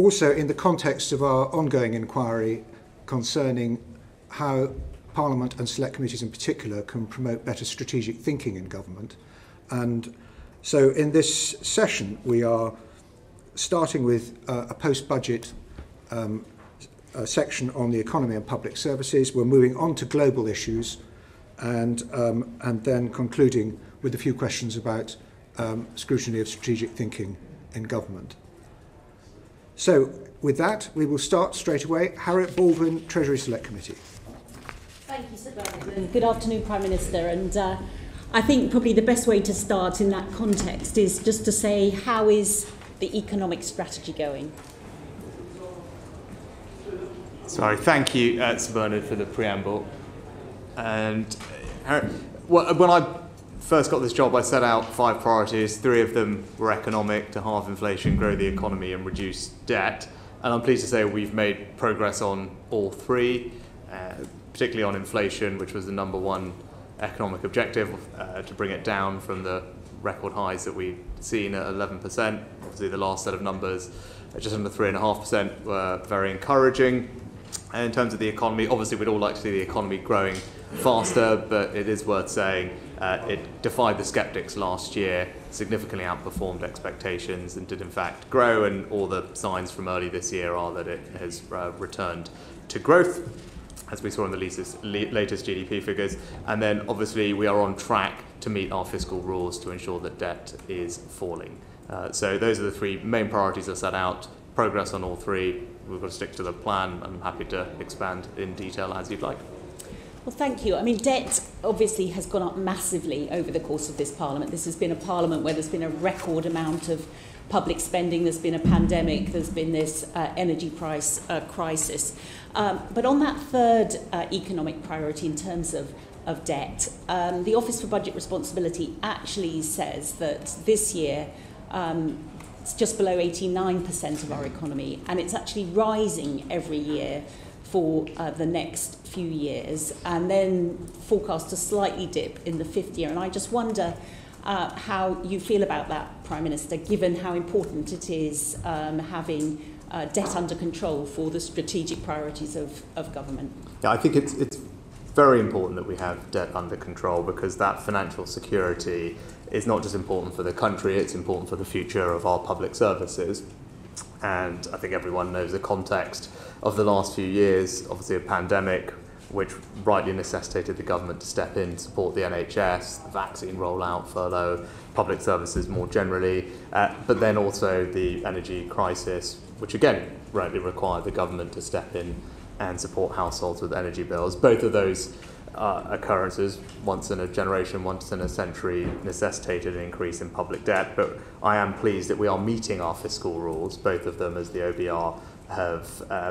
also in the context of our ongoing inquiry concerning how Parliament and select committees in particular can promote better strategic thinking in government. And so in this session we are starting with a post-budget section on the economy and public services. We're moving on to global issues and then concluding with a few questions about scrutiny of strategic thinking in government. So with that, we will start straight away. Harriet Baldwin, Treasury Select Committee. Thank you, Sir Bernard. Good afternoon, Prime Minister. And I think probably the best way to start in that context is just to say, how is the economic strategy going? Sorry, thank you, Sir Bernard, for the preamble. And when I first got this job, I set out 5 priorities. 3 of them were economic: to halve inflation, grow the economy, and reduce debt. And I'm pleased to say we've made progress on all 3, particularly on inflation, which was the #1 economic objective, to bring it down from the record highs that we've seen at 11%. Obviously, the last set of numbers at just under 3.5% were very encouraging. And in terms of the economy, obviously we'd all like to see the economy growing faster, but it is worth saying it defied the sceptics last year, significantly outperformed expectations and did in fact grow, and all the signs from early this year are that it has returned to growth, as we saw in the latest GDP figures. And then obviously we are on track to meet our fiscal rules to ensure that debt is falling. So those are the 3 main priorities that are set out, progress on all 3. We've got to stick to the plan. I'm happy to expand in detail as you'd like. Well, thank you. I mean, debt obviously has gone up massively over the course of this Parliament. This has been a Parliament where there's been a record amount of public spending, there's been a pandemic, there's been this energy price crisis. But on that 3rd economic priority in terms of debt, the Office for Budget Responsibility actually says that this year it's just below 89% of our economy, and it's actually rising every year for the next few years, and then forecast to slightly dip in the 5th year. And I just wonder how you feel about that, Prime Minister, given how important it is having debt under control for the strategic priorities of government. Yeah, I think it's very important that we have debt under control, because that financial security is not just important for the country, it's important for the future of our public services. And I think everyone knows the context of the last few years, obviously a pandemic, which rightly necessitated the government to step in, support the NHS, the vaccine rollout, furlough, public services more generally, but then also the energy crisis, which again rightly required the government to step in and support households with energy bills. Both of those occurrences, once in a generation, once in a century, necessitated an increase in public debt. But I am pleased that we are meeting our fiscal rules, both of them, as the OBR have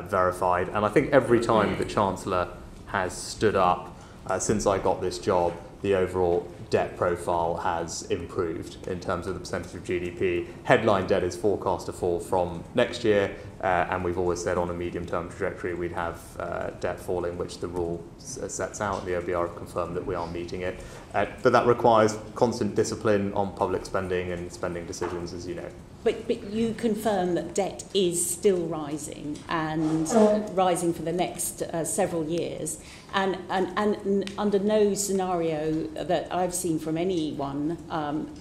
verified. And I think every time the Chancellor has stood up since I got this job, the overall debt profile has improved in terms of the percentage of GDP. Headline debt is forecast to fall from next year, and we've always said on a medium-term trajectory we'd have debt falling, which the rule sets out. The OBR have confirmed that we are meeting it. But that requires constant discipline on public spending and spending decisions, as you know. But you confirm that debt is still rising, and rising for the next several years, and under no scenario that I've seen from anyone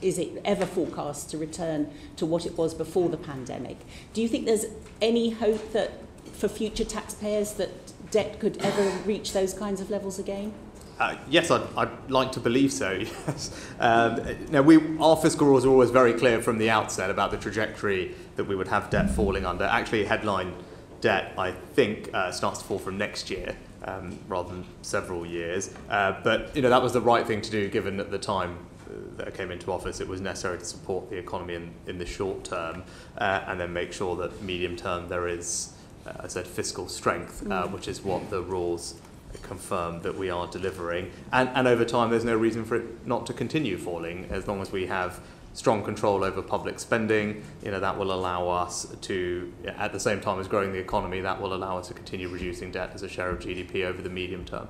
is it ever forecast to return to what it was before the pandemic. Do you think there's any hope that for future taxpayers that debt could ever reach those kinds of levels again? Yes, I'd like to believe so, yes. Now our fiscal rules are always very clear from the outset about the trajectory that we would have debt falling under. Actually, headline debt, I think, starts to fall from next year rather than several years. But you know, that was the right thing to do, given at the time that I came into office it was necessary to support the economy in the short term and then make sure that medium term there is, as I said, fiscal strength, which is what the rules confirm that we are delivering, and over time there's no reason for it not to continue falling, as long as we have strong control over public spending. You know, that will allow us to, at the same time as growing the economy, that will allow us to continue reducing debt as a share of GDP over the medium term.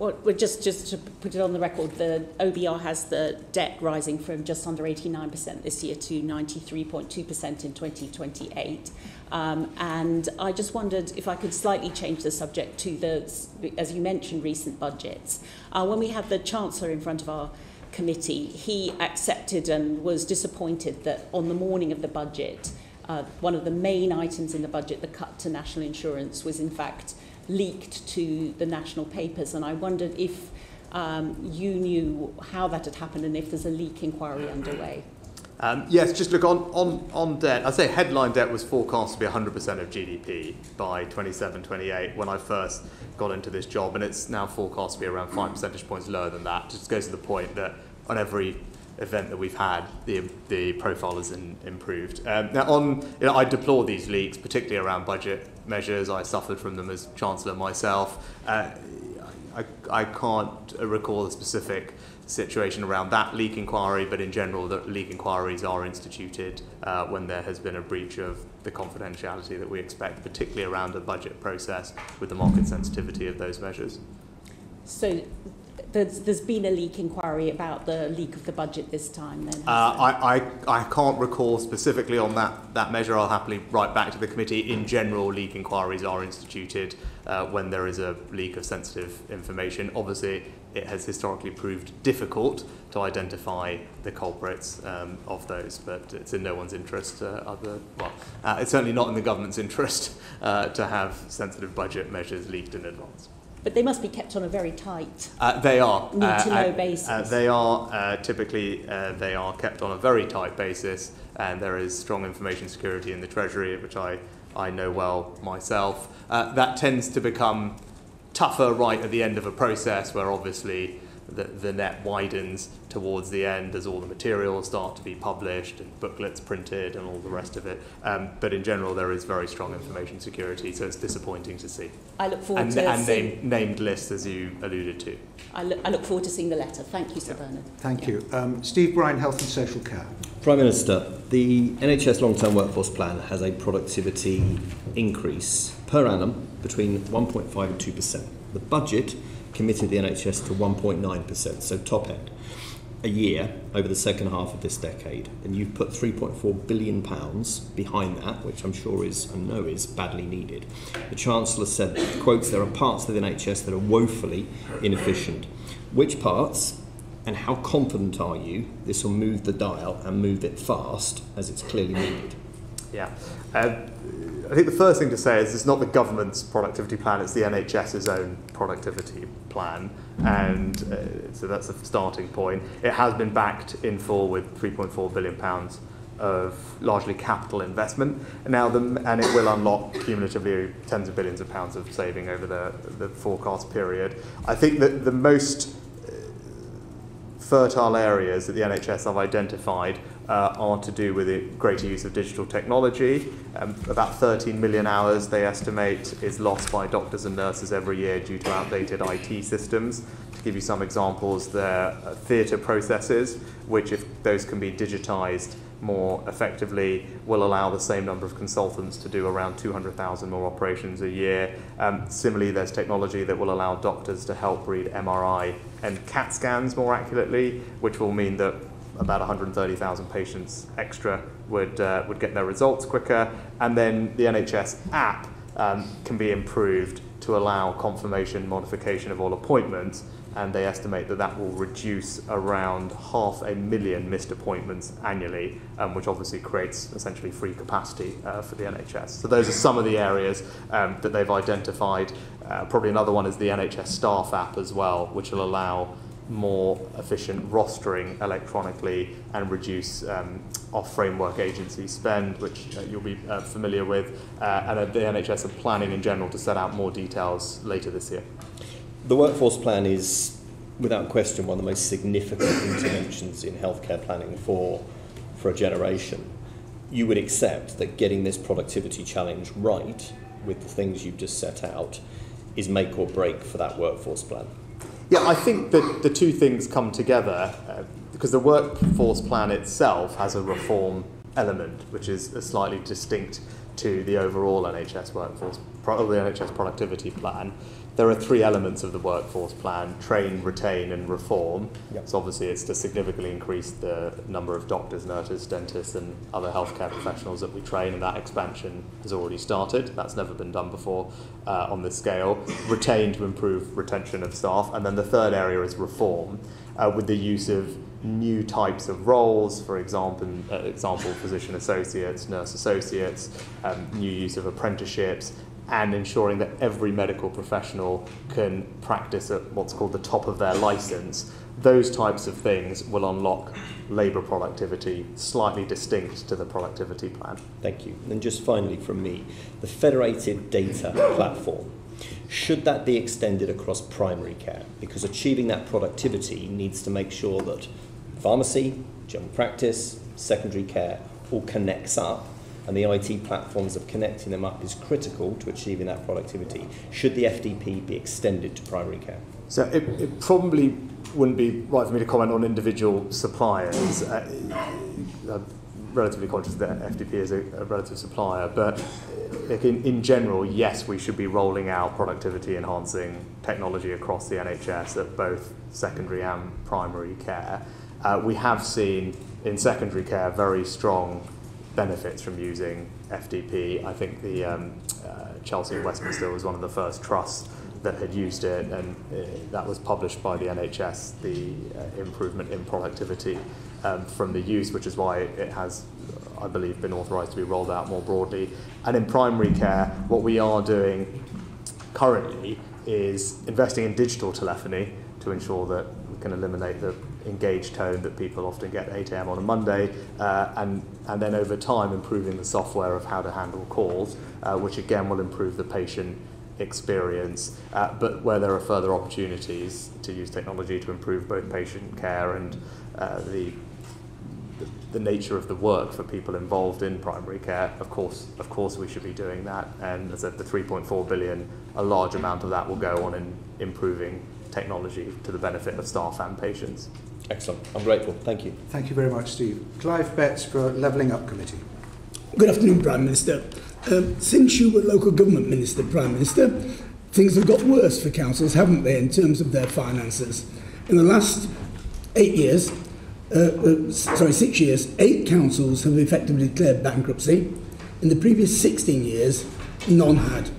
Well, just to put it on the record, the OBR has the debt rising from just under 89% this year to 93.2% in 2028. And I just wondered if I could slightly change the subject to the, as you mentioned, recent budgets. When we had the Chancellor in front of our committee, he accepted and was disappointed that on the morning of the budget, one of the main items in the budget, the cut to national insurance, was in fact leaked to the national papers, and I wondered if you knew how that had happened and if there's a leak inquiry underway. Yes, just look, on debt, I'd say headline debt was forecast to be 100% of GDP by 27-28 when I first got into this job, and it's now forecast to be around 5 percentage points lower than that. Just goes to the point that on every event that we've had, the profile has improved. Now, I deplore these leaks, particularly around budget measures. I suffered from them as Chancellor myself. I can't recall a specific situation around that leak inquiry, but in general, the leak inquiries are instituted when there has been a breach of the confidentiality that we expect, particularly around the budget process with the market sensitivity of those measures. So there's been a leak inquiry about the leak of the budget this time then? I can't recall specifically on that measure. I'll happily write back to the committee. In general, leak inquiries are instituted when there is a leak of sensitive information. Obviously, it has historically proved difficult to identify the culprits of those, but it's in no one's interest, it's certainly not in the government's interest to have sensitive budget measures leaked in advance. But they must be kept on a very tight need-to-know basis. They are kept on a very tight basis, and there is strong information security in the Treasury, which I know well myself. That tends to become tougher right at the end of a process where obviously the net widens towards the end as all the materials start to be published and booklets printed and all the rest of it. But in general, there is very strong information security, so it's disappointing to see. I look forward to seeing... And named lists, as you alluded to. I look forward to seeing the letter. Thank you, Sir Bernard. Thank you. Steve Bryne, Health and Social Care. Prime Minister, the NHS long-term workforce plan has a productivity increase per annum between 1.5 and 2%. The budget committed the NHS to 1.9%, so top end, a year over the second half of this decade. And you've put £3.4 billion behind that, which I'm sure is, I know is, badly needed. The Chancellor said, quotes, there are parts of the NHS that are woefully inefficient. Which parts, and how confident are you this will move the dial and move it fast, as it's clearly needed? Yeah. I think the first thing to say is it's not the government's productivity plan, it's the NHS's own productivity plan, and so that's a starting point. It has been backed in full with £3.4 billion of largely capital investment, and and it will unlock cumulatively tens of billions of pounds of saving over the forecast period. I think that the most fertile areas that the NHS have identified are to do with the greater use of digital technology. About 13 million hours, they estimate, is lost by doctors and nurses every year due to outdated IT systems. To give you some examples, there are theatre processes, which, if those can be digitised more effectively, will allow the same number of consultants to do around 200,000 more operations a year. Similarly, there's technology that will allow doctors to help read MRI and CAT scans more accurately, which will mean that about 130,000 patients extra would get their results quicker. And then the NHS app can be improved to allow confirmation, modification of all appointments, and they estimate that that will reduce around 500,000 missed appointments annually, which obviously creates essentially free capacity for the NHS. So those are some of the areas that they've identified. Probably another one is the NHS staff app as well, which will allow more efficient rostering electronically and reduce off-framework agency spend, which you'll be familiar with, and the NHS are planning in general to set out more details later this year. The workforce plan is, without question, one of the most significant interventions in healthcare planning for a generation. You would accept that getting this productivity challenge right with the things you've just set out is make or break for that workforce plan. Yeah, I think that the two things come together because the workforce plan itself has a reform element, which is slightly distinct to the overall NHS workforce, the NHS productivity plan, there are three elements of the workforce plan: train, retain and reform. Yep. So obviously it's to significantly increase the number of doctors, nurses, dentists and other healthcare professionals that we train, and that expansion has already started. That's never been done before on this scale. Retain to improve retention of staff, and then the third area is reform, with the use of new types of roles, for example, physician associates, nurse associates, new use of apprenticeships, and ensuring that every medical professional can practice at what's called the top of their licence. Those types of things will unlock labour productivity, slightly distinct to the productivity plan. Thank you. And just finally from me, the federated data platform. Should that be extended across primary care? Because achieving that productivity needs to make sure that pharmacy, general practice, secondary care all connects up, and the IT platforms of connecting them up is critical to achieving that productivity. Should the FDP be extended to primary care? So it probably wouldn't be right for me to comment on individual suppliers. I'm relatively conscious that FDP is a relative supplier, but in general, yes, we should be rolling out productivity-enhancing technology across the NHS at both secondary and primary care. We have seen in secondary care very strong benefits from using FDP. I think the Chelsea and Westminster was one of the first trusts that had used it, and that was published by the NHS, the improvement in productivity from the use, which is why it has, I believe, been authorised to be rolled out more broadly. And in primary care, what we are doing currently is investing in digital telephony to ensure that we can eliminate the engaged tone that people often get at 8 a.m. on a Monday, and then over time improving the software of how to handle calls, which again will improve the patient experience, but where there are further opportunities to use technology to improve both patient care and the nature of the work for people involved in primary care, of course we should be doing that. And as I said, the 3.4 billion, a large amount of that will go on in improving technology to the benefit of staff and patients. Excellent. I'm grateful. Thank you. Thank you very much, Steve. Clive Betts for Levelling Up Committee. Good afternoon, Prime Minister. Since you were Local Government Minister, Prime Minister, things have got worse for councils, haven't they, in terms of their finances? In the last 6 years, 8 councils have effectively declared bankruptcy. In the previous 16 years, none had.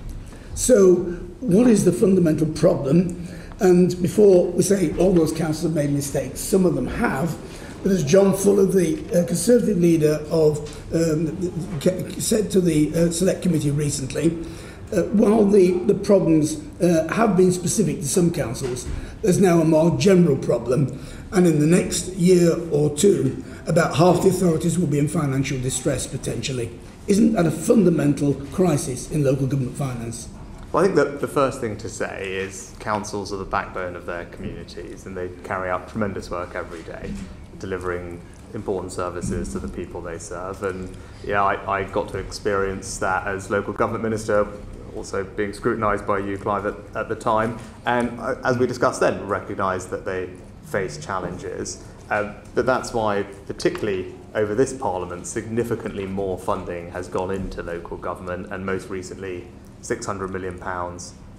So what is the fundamental problem? And before we say all those councils have made mistakes, some of them have. But as John Fuller, the Conservative leader, said to the Select Committee recently, while the problems have been specific to some councils, there's now a more general problem. And in the next year or two, about half the authorities will be in financial distress, potentially. Isn't that a fundamental crisis in local government finance? Well, I think that the first thing to say is councils are the backbone of their communities, and they carry out tremendous work every day, delivering important services to the people they serve. And yeah, I got to experience that as local government minister, also being scrutinised by you, Clive, at the time. And as we discussed then, we recognised that they face challenges. But that's why, particularly over this Parliament, significantly more funding has gone into local government, and most recently, £600 million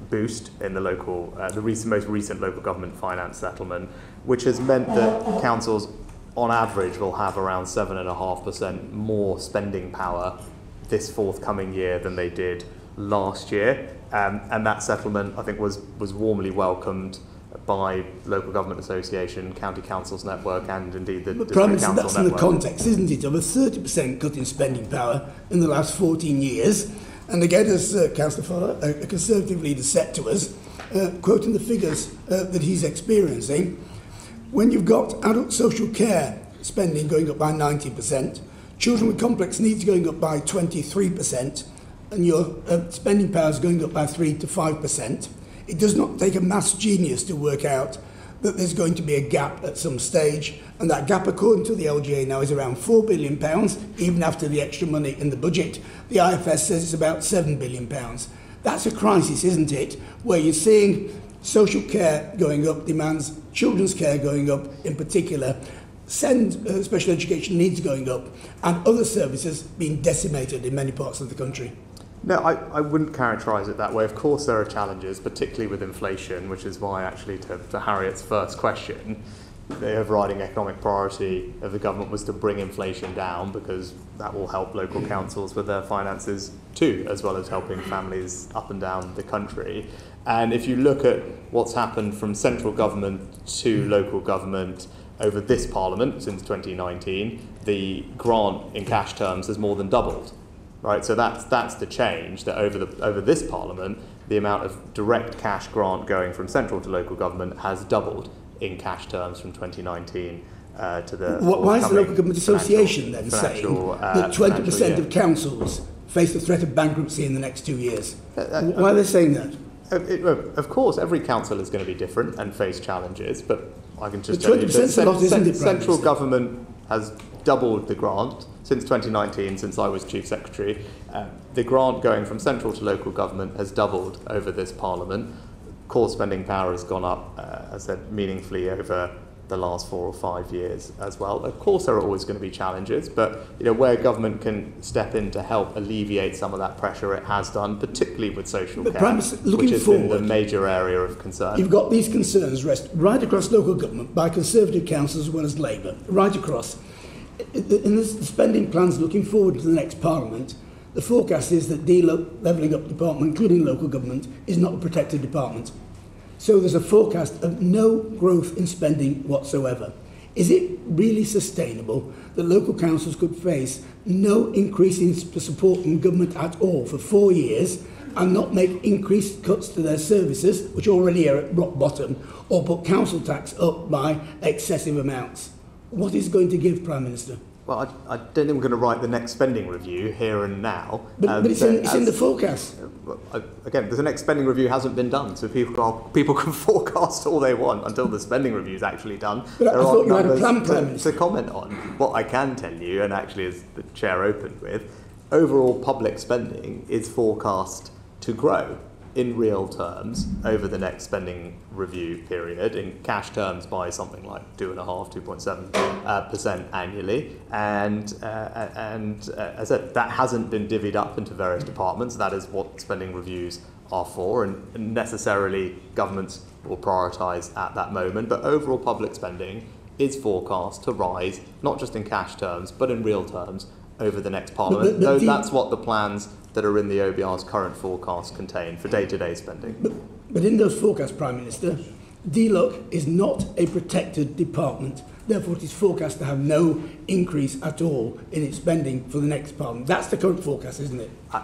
boost in the local, most recent local government finance settlement, which has meant that councils, on average, will have around 7.5% more spending power this forthcoming year than they did last year. And that settlement, I think, was warmly welcomed by Local Government Association, County Councils Network, and indeed the District Council Network. But that's in the context, isn't it, of a 30% cut in spending power in the last 14 years. And again, as Councillor Foster, a Conservative leader, said to us, quoting the figures that he's experiencing, when you've got adult social care spending going up by 90%, children with complex needs going up by 23%, and your spending power is going up by 3 to 5%, it does not take a maths genius to work out that there's going to be a gap at some stage, and that gap, according to the LGA now, is around £4 billion, even after the extra money in the budget. The IFS says it's about £7 billion. That's a crisis, isn't it, where you're seeing social care going up, demands children's care going up in particular, send special education needs going up and other services being decimated in many parts of the country? No, I wouldn't characterise it that way. Of course there are challenges, particularly with inflation, which is why actually to Harriet's first question, the overriding economic priority of the government was to bring inflation down, because that will help local councils with their finances too, as well as helping families up and down the country. And if you look at what's happened from central government to local government over this parliament since 2019, the grant in cash terms has more than doubled. Right, so that's the change, that over this parliament, the amount of direct cash grant going from central to local government has doubled in cash terms from 2019 to the... Why is the Local Government Association then saying that 20% of councils face the threat of bankruptcy in the next 2 years? Why are they saying that? Of course, every council is going to be different and face challenges, but I can just tell you that central government has doubled the grant since 2019, since I was Chief Secretary. The grant going from central to local government has doubled over this parliament. Core spending power has gone up, as I said, meaningfully over the last 4 or 5 years as well. Of course there are always going to be challenges, but you know, where government can step in to help alleviate some of that pressure, it has done, particularly with social care, which has been the major area of concern. You've got these concerns rest right across local government by Conservative councils as well as Labour, right across. In the spending plans looking forward to the next Parliament, the forecast is that the levelling up department, including local government, is not a protected department. So there's a forecast of no growth in spending whatsoever. Is it really sustainable that local councils could face no increase in support from government at all for 4 years and not make increased cuts to their services, which already are at rock bottom, or put council tax up by excessive amounts? What is going to give, Prime Minister? Well, I don't think we're going to write the next spending review here and now. But it's in the forecast. Again, the next spending review hasn't been done, so people can forecast all they want until the spending review is actually done. But there aren't numbers to comment on. What I can tell you, and actually as the Chair opened with, overall public spending is forecast to grow in real terms over the next spending review period, in cash terms by something like 2.5–2.7% annually, and as I said, that hasn't been divvied up into various departments. That is what spending reviews are for, and necessarily governments will prioritise at that moment, but overall public spending is forecast to rise, not just in cash terms but in real terms over the next parliament, though that's what the plans that are in the OBR's current forecast contain for day-to-day spending. But in those forecasts, Prime Minister, DLUC is not a protected department, therefore it is forecast to have no increase at all in its spending for the next parliament. That's the current forecast, isn't it? I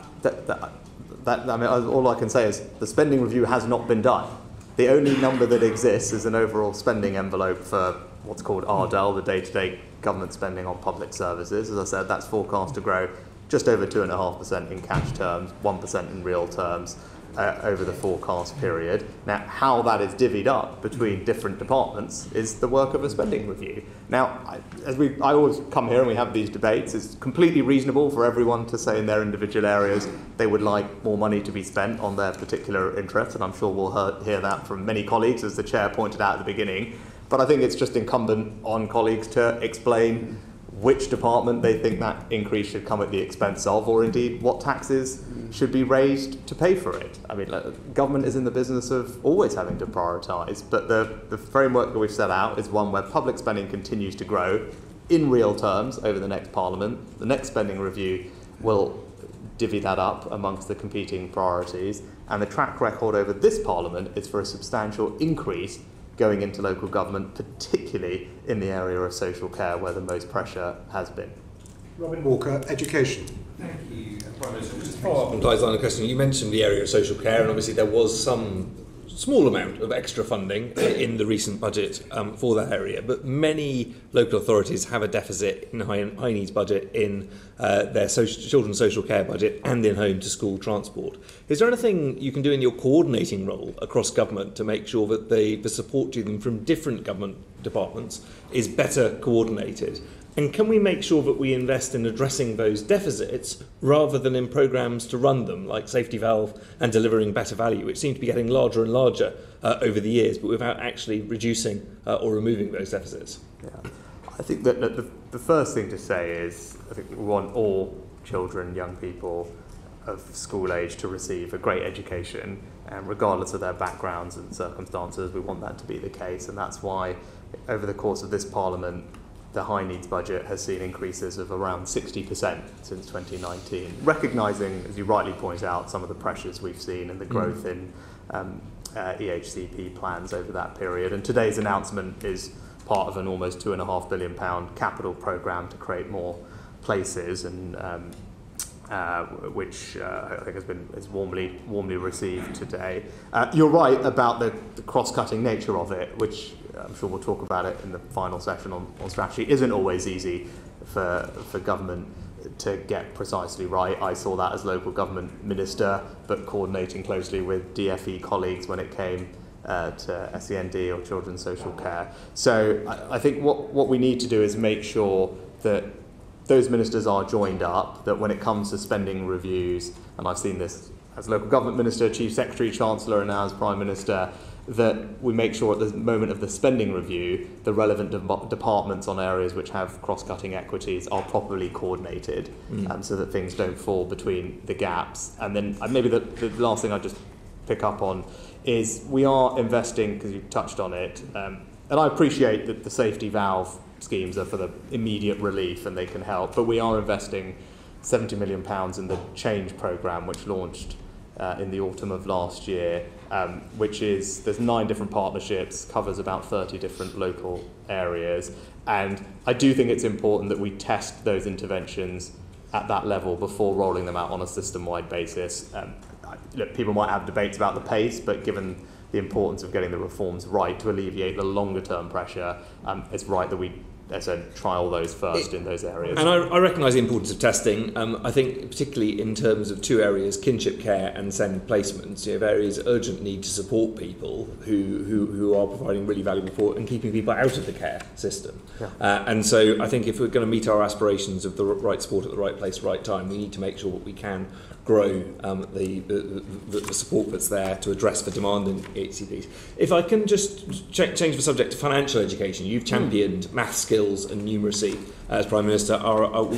mean, all I can say is the spending review has not been done. The only number that exists is an overall spending envelope for what's called RDEL, the day-to-day government spending on public services. As I said, that's forecast to grow just over 2.5% in cash terms, 1% in real terms over the forecast period. Now, how that is divvied up between different departments is the work of a spending review. Now, I always come here and we have these debates, it's completely reasonable for everyone to say in their individual areas they would like more money to be spent on their particular interests, and I'm sure we'll hear that from many colleagues, as the Chair pointed out at the beginning. But I think it's just incumbent on colleagues to explain which department they think that increase should come at the expense of, or indeed what taxes should be raised to pay for it. I mean, government is in the business of always having to prioritise, but the framework that we've set out is one where public spending continues to grow in real terms over the next parliament. The next spending review will divvy that up amongst the competing priorities, and the track record over this parliament is for a substantial increase going into local government, particularly in the area of social care, where the most pressure has been. Robin Walker, education. Thank you, Prime Minister. Just to follow up on Di's line of questioning, you mentioned the area of social care, and obviously there was some small amount of extra funding in the recent budget for that area, but many local authorities have a deficit in high needs budget, in their children's social care budget, and in home to school transport. Is there anything you can do in your coordinating role across government to make sure that the support to them from different government departments is better coordinated? And can we make sure that we invest in addressing those deficits rather than in programmes to run them, like Safety Valve and Delivering Better Value, which seem to be getting larger and larger over the years, but without actually reducing or removing those deficits? Yeah. I think that the first thing to say is I think we want all children, young people of school age to receive a great education, and regardless of their backgrounds and circumstances, we want that to be the case. And that's why over the course of this Parliament, the high needs budget has seen increases of around 60% since 2019, recognising, as you rightly point out, some of the pressures we've seen and the growth in EHCP plans over that period. And today's announcement is part of an almost £2.5 billion capital programme to create more places, and which I think is warmly received today. You're right about the cross-cutting nature of it, which I'm sure we'll talk about it in the final session on strategy. Isn't always easy for government to get precisely right. I saw that as local government minister, but coordinating closely with DfE colleagues when it came to SEND or children's social care. So I think what we need to do is make sure that those ministers are joined up, that when it comes to spending reviews, and I've seen this as local government minister, chief secretary, chancellor, and now as prime minister, that we make sure at the moment of the spending review, the relevant departments on areas which have cross-cutting equities are properly coordinated, so that things don't fall between the gaps. And then maybe the last thing I'd just pick up on is we are investing, because you touched on it, and I appreciate that the safety valve schemes are for the immediate relief and they can help, but we are investing £70 million in the change programme, which launched in the autumn of last year, which is, there's 9 different partnerships, covers about 30 different local areas, and I do think it's important that we test those interventions at that level before rolling them out on a system-wide basis. Look, people might have debates about the pace, but given the importance of getting the reforms right to alleviate the longer-term pressure, it's right that we trial those first in those areas. And I recognise the importance of testing. I think particularly in terms of 2 areas, kinship care and send placements, you have areas of urgent need to support people who are providing really valuable support and keeping people out of the care system. Yeah. And so I think if we're going to meet our aspirations of the right support at the right place, right time, we need to make sure that we can grow the support that's there to address the demand in HCPs. If I can just change the subject to financial education, you've championed maths skills and numeracy as Prime Minister.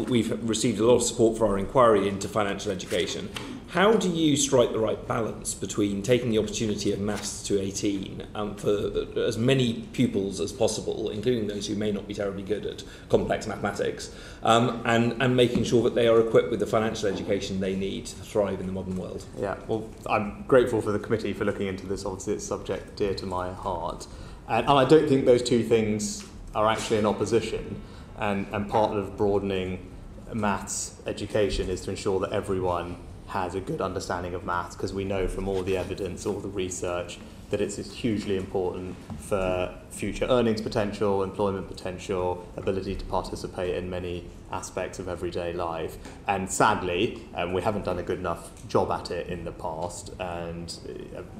We've received a lot of support for our inquiry into financial education. How do you strike the right balance between taking the opportunity of maths to 18 for as many pupils as possible, including those who may not be terribly good at complex mathematics, and making sure that they are equipped with the financial education they need to thrive in the modern world? Yeah, well, I'm grateful for the committee for looking into this. Obviously, it's a subject dear to my heart. And I don't think those 2 things are actually in opposition. And part of broadening maths education is to ensure that everyone has a good understanding of maths, because we know from all the evidence, all the research, that it's hugely important for future earnings potential, employment potential, ability to participate in many aspects of everyday life. And sadly, we haven't done a good enough job at it in the past, and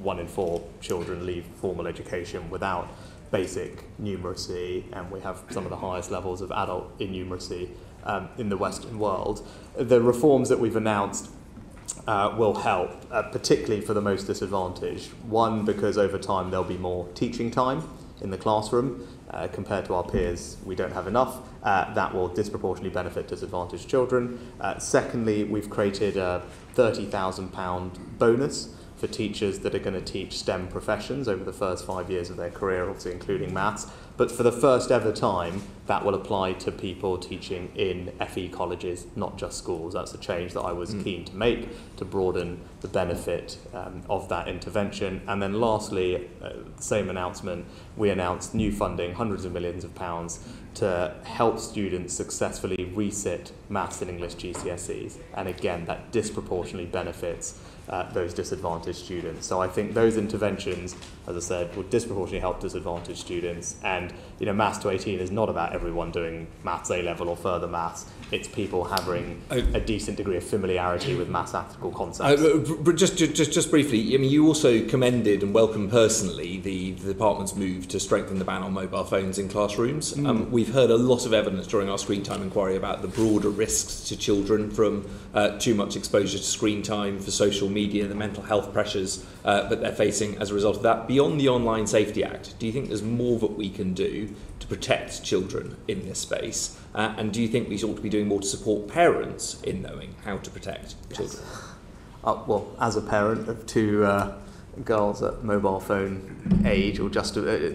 1 in 4 children leave formal education without basic numeracy, and we have some of the highest levels of adult innumeracy in the Western world. The reforms that we've announced will help, particularly for the most disadvantaged. 1, because over time there'll be more teaching time in the classroom. Compared to our peers, we don't have enough. That will disproportionately benefit disadvantaged children. Secondly, we've created a £30,000 bonus for teachers that are going to teach STEM professions over the first 5 years of their career, obviously including maths. But for the first ever time, that will apply to people teaching in FE colleges, not just schools. That's a change that I was keen to make to broaden the benefit of that intervention. And then lastly, the same announcement, we announced new funding, hundreds of millions of pounds, to help students successfully resit maths and English GCSEs. And again, that disproportionately benefits those disadvantaged students. So I think those interventions, as I said, will disproportionately help disadvantaged students. And you know, maths to 18 is not about everyone doing maths A level or further maths. It's people having a decent degree of familiarity with mathematical concepts. Just briefly, I mean, you also commended and welcomed personally the department's move to strengthen the ban on mobile phones in classrooms. We've heard a lot of evidence during our screen time inquiry about the broader risks to children from too much exposure to screen time for social media, the mental health pressures that they're facing as a result of that, beyond the Online Safety Act, do you think there's more that we can do to protect children in this space? And do you think we ought to be doing more to support parents in knowing how to protect children? Well, as a parent of two girls at mobile phone age, or just near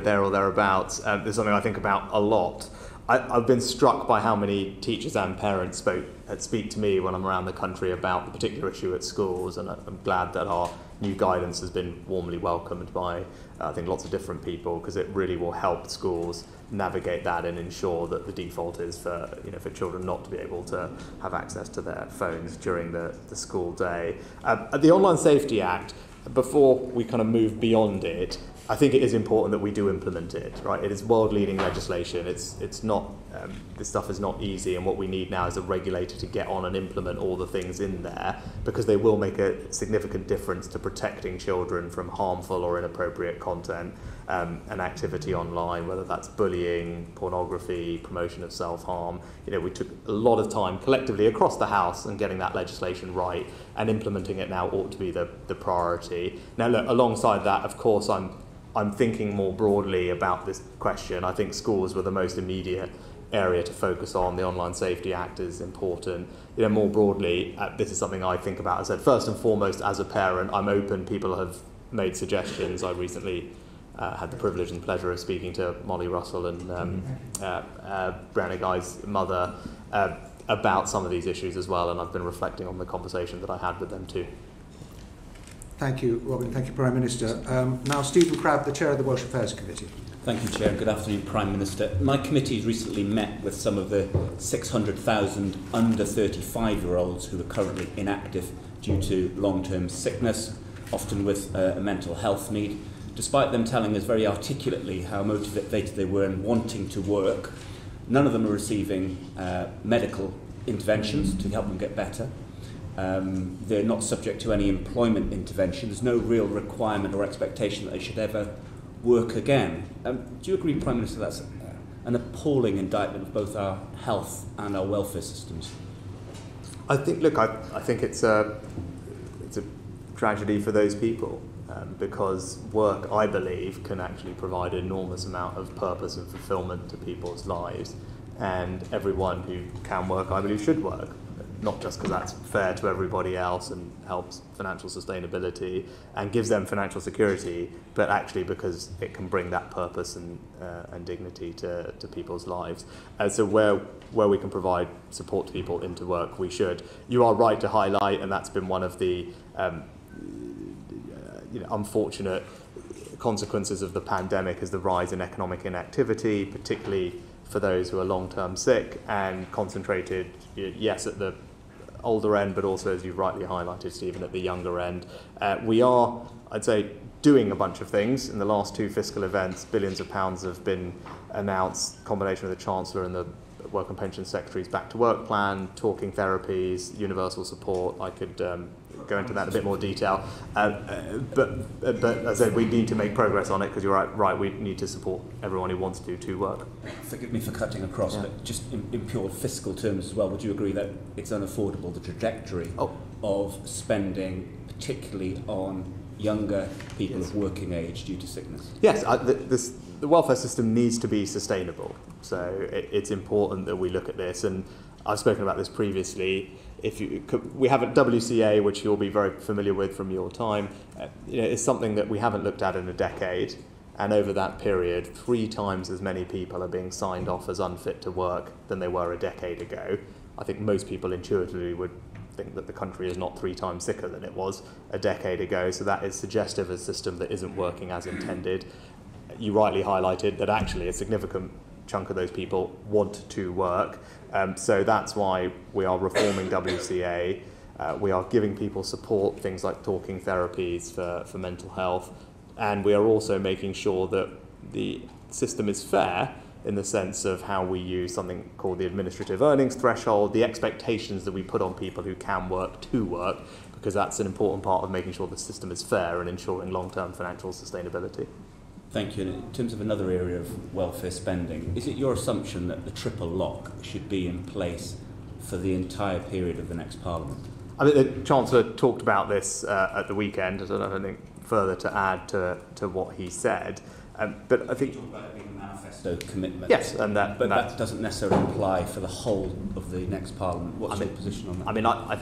there or thereabouts, there's something I think about a lot. I've been struck by how many teachers and parents speak to me when I'm around the country about the particular issue at schools, and I'm glad that our new guidance has been warmly welcomed by, I think, lots of different people, because it really will help schools navigate that and ensure that the default is for, for children not to be able to have access to their phones during the school day. The Online Safety Act, before we kind of move beyond it, I think it is important that we do implement it, right? It is world-leading legislation. It's not, this stuff is not easy, and what we need now is a regulator to get on and implement all the things in there, because they will make a significant difference to protecting children from harmful or inappropriate content and activity online, whether that's bullying, pornography, promotion of self-harm. We took a lot of time collectively across the House in getting that legislation right, and implementing it now ought to be the priority. Now, look, alongside that, of course, I'm thinking more broadly about this question. I think schools were the most immediate area to focus on. The Online Safety Act is important. More broadly, this is something I think about. I said, first and foremost, as a parent, I'm open. People have made suggestions. I recently had the privilege and pleasure of speaking to Molly Russell and Brianna Guy's mother about some of these issues as well, and I've been reflecting on the conversation that I had with them too. Thank you, Robin. Thank you, Prime Minister. Now, Stephen Crabb, the Chair of the Welsh Affairs Committee. Thank you, Chair. Good afternoon, Prime Minister. My committee has recently met with some of the 600,000 under 35-year-olds who are currently inactive due to long-term sickness, often with a mental health need. Despite them telling us very articulately how motivated they were in wanting to work, none of them are receiving medical interventions to help them get better. They're not subject to any employment intervention. There's no real requirement or expectation that they should ever work again. Do you agree, Prime Minister, that's an appalling indictment of both our health and our welfare systems? I think, look, I think it's a tragedy for those people, because work, I believe, can actually provide an enormous amount of purpose and fulfilment to people's lives, and everyone who can work, I believe, should work. Not just because that's fair to everybody else and helps financial sustainability and gives them financial security, but actually because it can bring that purpose and dignity to people's lives. So where we can provide support to people into work, we should. You are right to highlight, and that's been one of the unfortunate consequences of the pandemic, is the rise in economic inactivity, particularly for those who are long-term sick, and concentrated, yes, at the older end, but also, as you rightly highlighted, Stephen, at the younger end. We are, I'd say, doing a bunch of things. In the last two fiscal events, billions of pounds have been announced, combination of the Chancellor and the Work and Pension Secretary's Back to Work Plan, talking therapies, universal support. I could go into that in a bit more detail. But as I said, we need to make progress on it, because you're right, we need to support everyone who wants to work. Forgive me for cutting across, yeah. But just in pure fiscal terms as well, would you agree that it's unaffordable, the trajectory of spending, particularly on younger people of working age due to sickness? Yes, the welfare system needs to be sustainable. So it's important that we look at this, and I've spoken about this previously. We have a WCA, which you'll be very familiar with from your time. It's something that we haven't looked at in a decade, and over that period, 3 times as many people are being signed off as unfit to work than they were a decade ago. I think most people intuitively would think that the country is not 3 times sicker than it was a decade ago, so that is suggestive of a system that isn't working as intended. You rightly highlighted that actually a significant chunk of those people want to work, so that's why we are reforming WCA. We are giving people support, things like talking therapies for mental health, and we are also making sure that the system is fair in the sense of how we use something called the administrative earnings threshold, the expectations that we put on people who can work to work, because that's an important part of making sure the system is fair and ensuring long-term financial sustainability. Thank you. And in terms of another area of welfare spending, is it your assumption that the triple lock should be in place for the entire period of the next Parliament? I mean, the Chancellor talked about this at the weekend. I don't have anything further to add to what he said. But I think... You talked about it being a manifesto commitment. Yes, and that... But that doesn't necessarily apply for the whole of the next Parliament. What's your position on that? I mean, I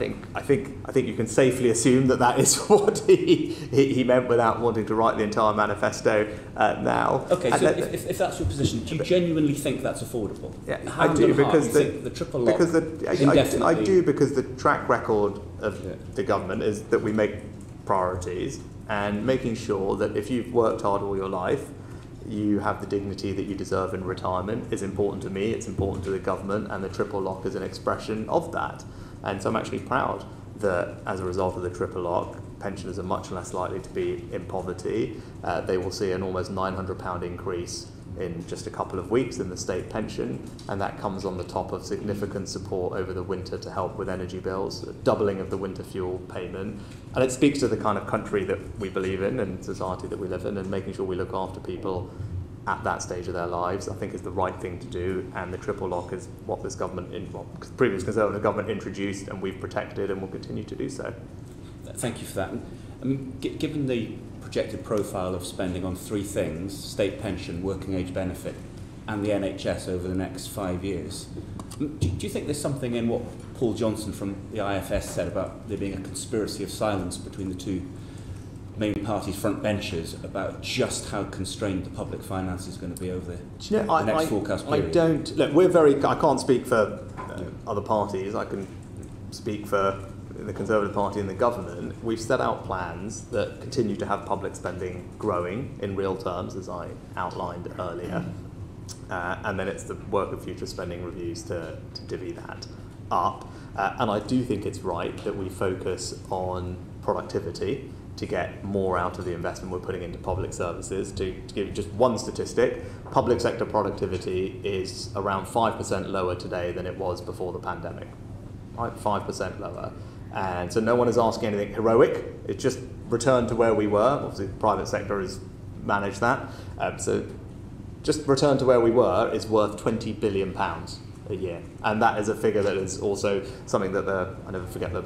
think you can safely assume that that is what he meant without wanting to write the entire manifesto now. OK, and so if that's your position, do you genuinely think that's affordable? Yeah, I do, because the triple lock indefinitely... I do, because the track record of the government is that we make priorities, and making sure that if you've worked hard all your life, you have the dignity that you deserve in retirement is important to me, it's important to the government, and the triple lock is an expression of that. And so I'm actually proud that as a result of the triple lock, pensioners are much less likely to be in poverty. They will see an almost £900 increase in just a couple of weeks in the state pension, and that comes on the top of significant support over the winter to help with energy bills, a doubling of the winter fuel payment. And it speaks to the kind of country that we believe in and society that we live in, and making sure we look after people at that stage of their lives, I think, is the right thing to do. And the triple lock is what this government, previous Conservative government, introduced, and we've protected and will continue to do so. Thank you for that. Given the projected profile of spending on three things, state pension, working age benefit, and the NHS over the next 5 years, do you think there's something in what Paul Johnson from the IFS said about there being a conspiracy of silence between the two main parties' front benches about just how constrained the public finance is going to be over the next forecast period? I don't. Look, I can't speak for other parties. I can speak for the Conservative Party and the government. We've set out plans that continue to have public spending growing in real terms, as I outlined earlier, and then it's the work of future spending reviews to divvy that up. And I do think it's right that we focus on productivity to get more out of the investment we're putting into public services. To give you just one statistic, public sector productivity is around 5% lower today than it was before the pandemic, right? 5% lower. And so no one is asking anything heroic. It's just return to where we were. Obviously, the private sector has managed that. So just return to where we were is worth £20 billion a year. And that is a figure that is also something that I never forget the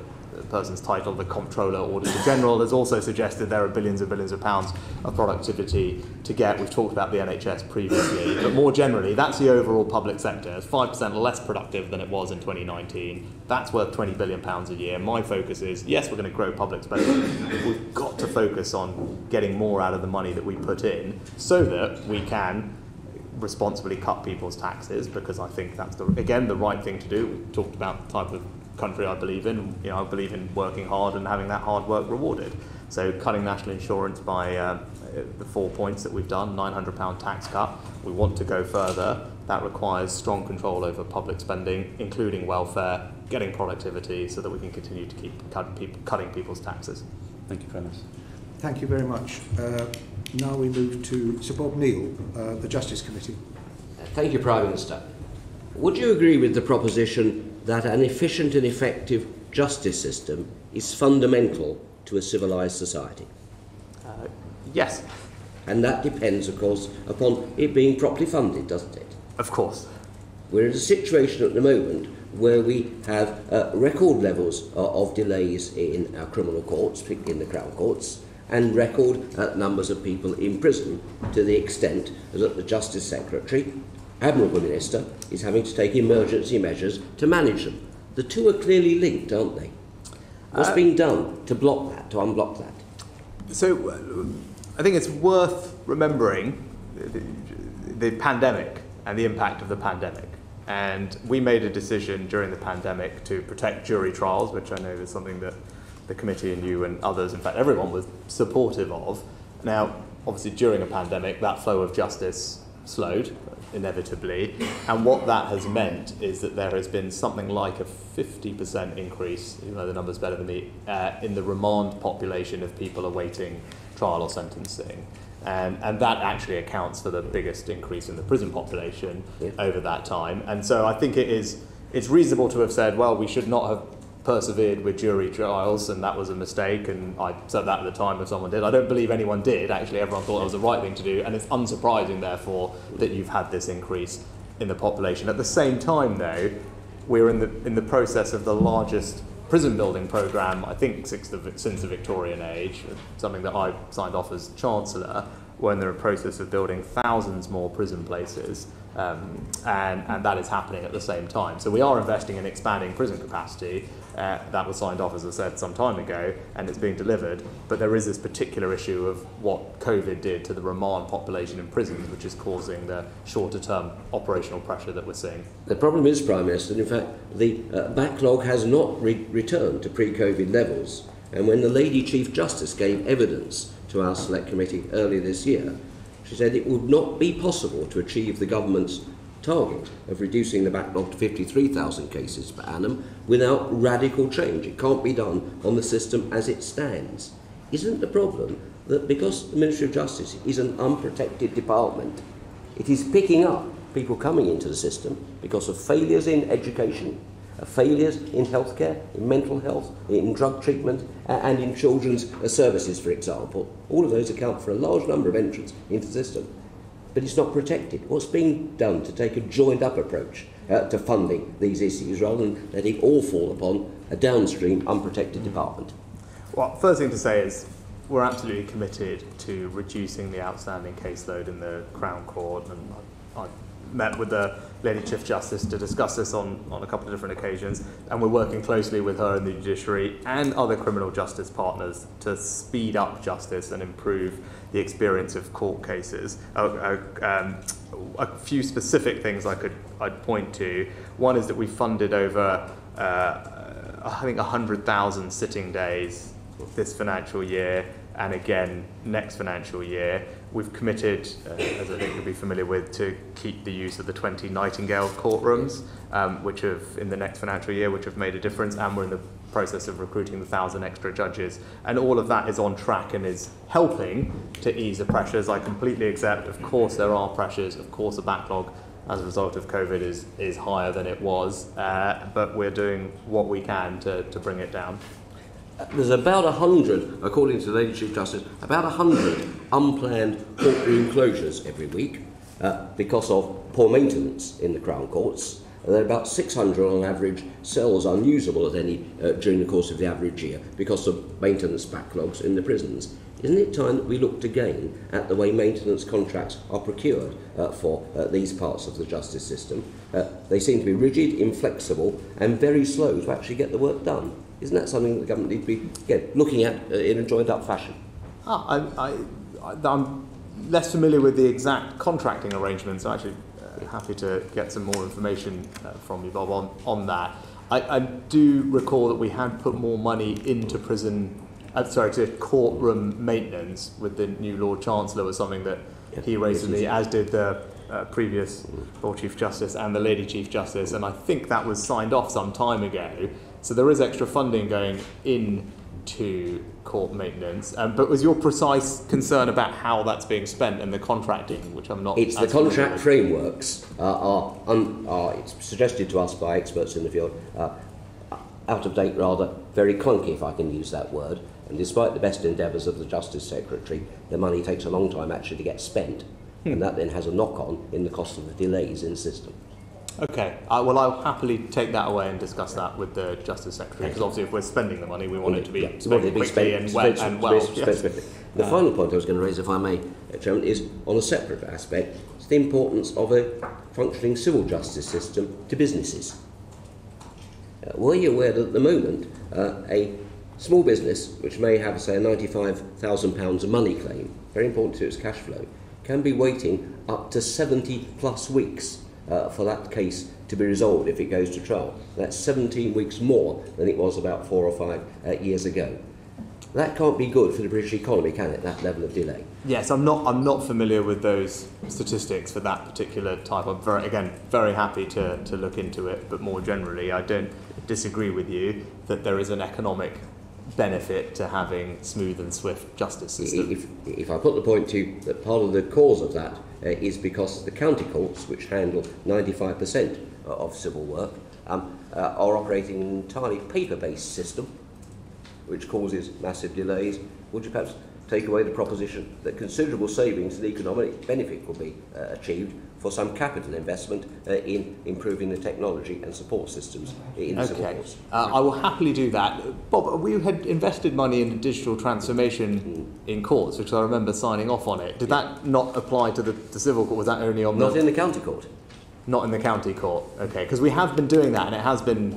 person's title, the Comptroller, Auditor General, has also suggested there are billions and billions of pounds of productivity to get. We've talked about the NHS previously, but more generally, that's the overall public sector. It's 5% less productive than it was in 2019. That's worth £20 billion a year. My focus is, yes, we're going to grow public spending, but we've got to focus on getting more out of the money that we put in so that we can responsibly cut people's taxes, because I think that's, the right thing to do. We've talked about the type of country I believe in. You know, I believe in working hard and having that hard work rewarded. So cutting national insurance by the 4 points that we've done, £900 tax cut. We want to go further. That requires strong control over public spending, including welfare, getting productivity, so that we can continue to keep cutting people's taxes. Thank you, Prentice. Thank you very much. Now we move to Sir Bob Neil, the Justice Committee. Thank you, Prime Minister. Would you agree with the proposition that an efficient and effective justice system is fundamental to a civilised society? Yes. And that depends, of course, upon it being properly funded, doesn't it? Of course. We're in a situation at the moment where we have record levels of delays in our criminal courts, particularly in the Crown Courts, and record numbers of people in prison, to the extent that the Justice Secretary, Admirable Minister, is having to take emergency measures to manage them. The two are clearly linked, aren't they? What's being done to block that, to unblock that? So I think it's worth remembering the pandemic and the impact of the pandemic. And we made a decision during the pandemic to protect jury trials, which I know is something that the committee and you and others, in fact everyone, was supportive of. Now, obviously during a pandemic, that flow of justice slowed, inevitably, and what that has meant is that there has been something like a 50% increase, even though the number's better than me, in the remand population of people awaiting trial or sentencing. And that actually accounts for the biggest increase in the prison population over that time. And so I think it's reasonable to have said, well, we should not have persevered with jury trials, and that was a mistake, and I said that at the time if someone did. I don't believe anyone did, actually. Everyone thought it was the right thing to do, and it's unsurprising, therefore, that you've had this increase in the population. At the same time, though, we're in the process of the largest prison building programme, I think since the Victorian age, something that I signed off as Chancellor, when they're in the process of building thousands more prison places, and that is happening at the same time. So we are investing in expanding prison capacity. That was signed off, as I said, some time ago, and it's being delivered. But there is this particular issue of what COVID did to the remand population in prisons, which is causing the shorter-term operational pressure that we're seeing. The problem is, Prime Minister, in fact, the backlog has not returned to pre-COVID levels. And when the Lady Chief Justice gave evidence to our Select Committee earlier this year, she said it would not be possible to achieve the government's target of reducing the backlog to 53,000 cases per annum without radical change. It can't be done on the system as it stands. Isn't the problem that because the Ministry of Justice is an unprotected department, it is picking up people coming into the system because of failures in education, failures in healthcare, in mental health, in drug treatment, and in children's services, for example? All of those account for a large number of entrants into the system, but it's not protected. What's being done to take a joined-up approach to funding these issues rather than letting all fall upon a downstream, unprotected department? Well, first thing to say is we're absolutely committed to reducing the outstanding caseload in the Crown Court, and I met with the Lady Chief Justice to discuss this on a couple of different occasions, and we're working closely with her and the judiciary and other criminal justice partners to speed up justice and improve the experience of court cases. A few specific things I'd point to. One is that we funded over, I think, 100,000 sitting days this financial year, and again next financial year. We've committed, as I think you'll be familiar with, to keep the use of the 20 Nightingale courtrooms, which have, in the next financial year, which have made a difference, and we're in the process of recruiting the 1,000 extra judges. And all of that is on track and is helping to ease the pressures. I completely accept, of course, there are pressures, of course, the backlog as a result of COVID is higher than it was, but we're doing what we can to bring it down. There's about 100, according to the Lady Chief Justice, about 100 unplanned courtroom closures every week because of poor maintenance in the Crown Courts. And there are about 600 on average cells unusable at any during the course of the average year because of maintenance backlogs in the prisons. Isn't it time that we looked again at the way maintenance contracts are procured for these parts of the justice system? They seem to be rigid, inflexible, and very slow to actually get the work done. Isn't that something that the government needs to be looking at in a joined-up fashion? I'm less familiar with the exact contracting arrangements. I'm actually happy to get some more information from you, Bob, on that. I do recall that we had put more money into courtroom maintenance with the new Lord Chancellor, was something that he raised with me, as did the previous Lord Chief Justice and the Lady Chief Justice, and I think that was signed off some time ago. So there is extra funding going into court maintenance. But was your precise concern about how that's being spent and the contracting, which I'm not... It's the contract frameworks are it's suggested to us by experts in the field, out of date rather, very clunky, if I can use that word. And despite the best endeavours of the Justice Secretary, the money takes a long time actually to get spent. And that then has a knock-on in the cost of the delays in the system. Okay, well, I'll happily take that away and discuss that with the Justice Secretary, because obviously if we're spending the money, we want it to be spent quickly and well. The final point I was going to raise, if I may, Chairman, is on a separate aspect. It's the importance of a functioning civil justice system to businesses. Were you aware that at the moment, a small business, which may have, say, a £95,000 money claim, very important to its cash flow, can be waiting up to 70-plus weeks for that case to be resolved if it goes to trial. That's 17 weeks more than it was about 4 or 5 years ago. That can't be good for the British economy, can it, that level of delay? Yes, I'm not familiar with those statistics for that particular type. I'm very happy to look into it, but more generally, I don't disagree with you that there is an economic benefit to having smooth and swift justice system. If I put the point to you that part of the cause of that is because the county courts, which handle 95% of civil work, are operating an entirely paper-based system, which causes massive delays. Would you perhaps take away the proposition that considerable savings and economic benefit could be achieved for some capital investment in improving the technology and support systems in the civil wars. I will happily do that. Bob, we had invested money in digital transformation in courts, which I remember signing off on it. Did that not apply to the civil court? Was that only on Not in the county court. Not in the county court, okay, because we have been doing that, and it has been,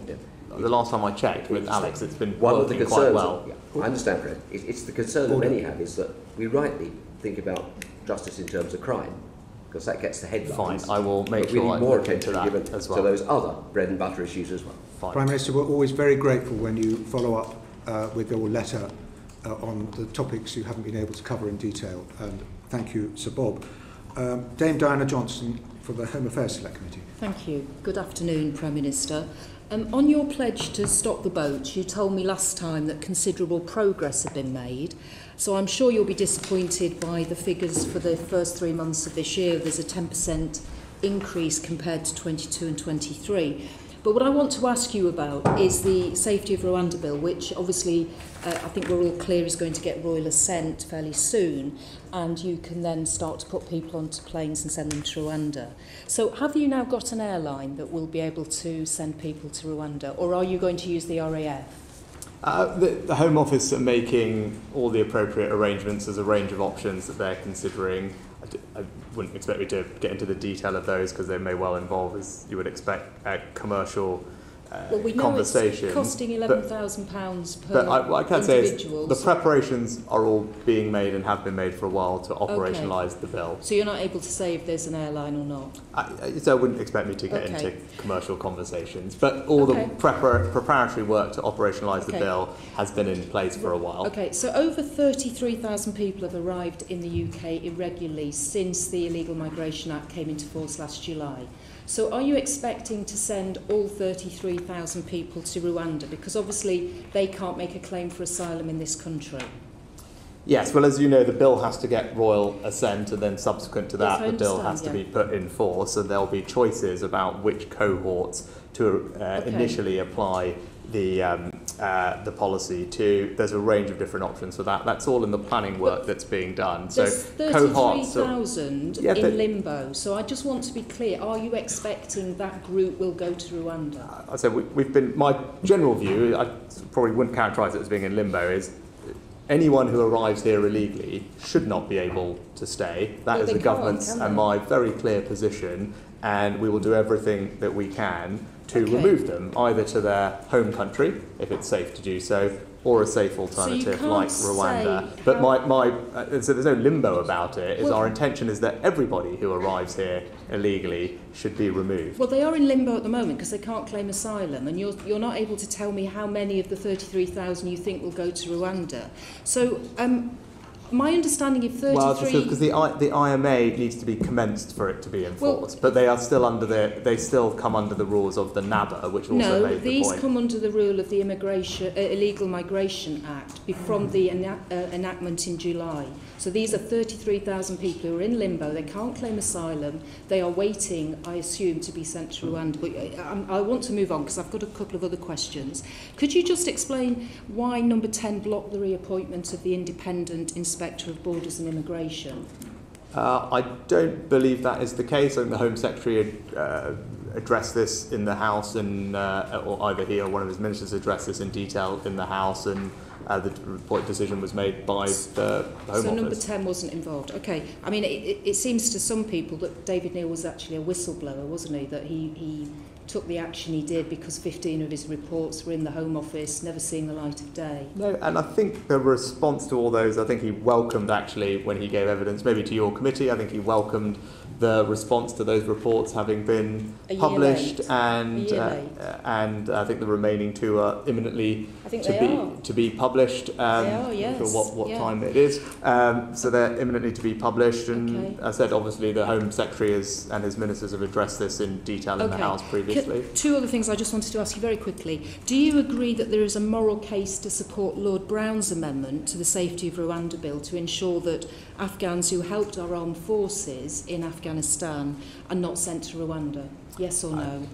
the last time I checked with Alex, it's been working quite well. I understand, Fred. It's the concern that many have is that we rightly think about justice in terms of crime, because that gets the headlines. Fine, I will make sure I more attention to that given as well. To those other bread and butter issues as well. Fine. Prime Minister, we're always very grateful when you follow up with your letter on the topics you haven't been able to cover in detail, and thank you, Sir Bob. Dame Diana Johnson for the Home Affairs Select Committee. Thank you. Good afternoon, Prime Minister. On your pledge to stop the boat, you told me last time that considerable progress had been made, so I'm sure you'll be disappointed by the figures for the first 3 months of this year. There's a 10% increase compared to 22 and 23. But what I want to ask you about is the Safety of Rwanda Bill, which obviously I think we're all clear is going to get royal assent fairly soon, and you can then start to put people onto planes and send them to Rwanda. So have you now got an airline that will be able to send people to Rwanda, or are you going to use the RAF? The Home Office are making all the appropriate arrangements. There's a range of options that they're considering. I wouldn't expect me to get into the detail of those because they may well involve, as you would expect, commercial conversations. Well, we know it's costing £11,000 per individual. But I can say the preparations are all being made and have been made for a while to operationalise the bill. So you're not able to say if there's an airline or not? So I wouldn't expect me to get into commercial conversations. But all the preparatory work to operationalise the bill has been in place for a while. Okay, so over 33,000 people have arrived in the UK irregularly since the Illegal Migration Act came into force last July. So are you expecting to send all 33,000 people to Rwanda? Because obviously they can't make a claim for asylum in this country. Yes, well, as you know, the bill has to get royal assent, and then subsequent to that, the bill has to be put in force, and there'll be choices about which cohorts to initially apply the policy to. There's a range of different options for that. That's all in the planning work that's being done. So there's 33,000 in limbo. So I just want to be clear: are you expecting that group will go to Rwanda? I said we've been. My general view, I probably wouldn't characterise it as being in limbo, is anyone who arrives here illegally should not be able to stay. That is the government's and my very clear position, and we will do everything that we can to remove them, either to their home country, if it's safe to do so, or a safe alternative like Rwanda. But so there's no limbo about it. Well, our intention is that everybody who arrives here illegally should be removed. Well, they are in limbo at the moment because they can't claim asylum, and you're not able to tell me how many of the 33,000 you think will go to Rwanda. So my understanding of 33... Well, because the IMA needs to be commenced for it to be enforced, but they are still under the... They still come under the rules of the NABA, which also made the point. No, these come under the rule of the Illegal Migration Act from the enactment in July. So these are 33,000 people who are in limbo. They can't claim asylum. They are waiting, I assume, to be sent to Rwanda. But I want to move on because I've got a couple of other questions. Could you just explain why Number 10 blocked the reappointment of the independent Inspector of Borders and Immigration? I don't believe that is the case. I think the Home Secretary had addressed this in the House, and or either he or one of his ministers addressed this in detail in the House, and the report decision was made by the Home Office. So Number 10 wasn't involved. Okay. I mean, it seems to some people that David Neil was actually a whistleblower, wasn't he? That he took the action he did because 15 of his reports were in the Home Office, never seeing the light of day. No, and I think the response to all those, I think he welcomed, actually, when he gave evidence, maybe to your committee, I think he welcomed the response to those reports having been published, and I think the remaining two are imminently to be published. For what time it is. So they're imminently to be published, and I said obviously the Home Secretary and his ministers have addressed this in detail in the House previously. Two other things I just wanted to ask you very quickly. Do you agree that there is a moral case to support Lord Brown's amendment to the Safety of Rwanda Bill to ensure that Afghans who helped our armed forces in Afghanistan are not sent to Rwanda? Yes or no?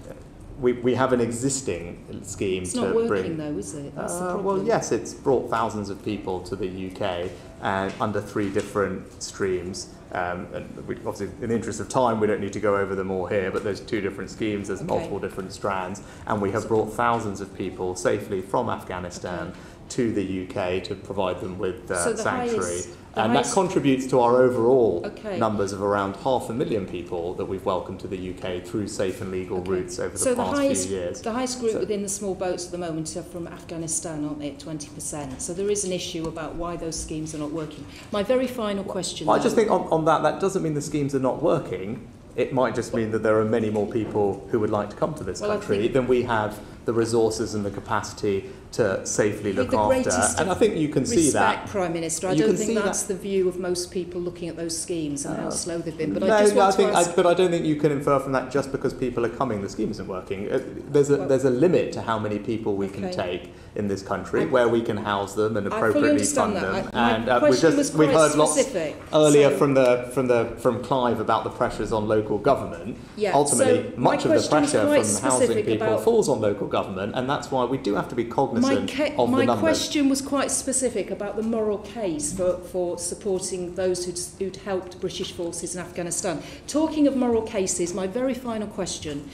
we have an existing scheme. It's not working though, is it? That's the problem. Well, yes, it's brought thousands of people to the UK and under three different streams. And we, obviously, in the interest of time, we don't need to go over them all here, but there's two different schemes, there's multiple different strands, and we have brought thousands of people safely from Afghanistan to the UK to provide them with sanctuary. And that contributes to our overall numbers of around 500,000 people that we've welcomed to the UK through safe and legal routes over the past few years. The highest group within the small boats at the moment are from Afghanistan, aren't they, 20%. So there is an issue about why those schemes are not working. My very final question... Well, I just think on that, that doesn't mean the schemes are not working. It might just mean that there are many more people who would like to come to this country than we have the resources and the capacity to safely look after. And I think you can see that. Respect, Prime Minister. I don't think that's the view of most people looking at those schemes and how slow they've been. But but I don't think you can infer from that just because people are coming, the scheme isn't working. There's a limit to how many people we can take in this country, where we can house them and appropriately fund them. And we've heard lots earlier from Clive about the pressures on local government. Ultimately, much of the pressure from housing people falls on local government, and that's why we do have to be cognizant of the numbers. My question was quite specific about the moral case for supporting those who'd helped British forces in Afghanistan. Talking of moral cases, my very final question,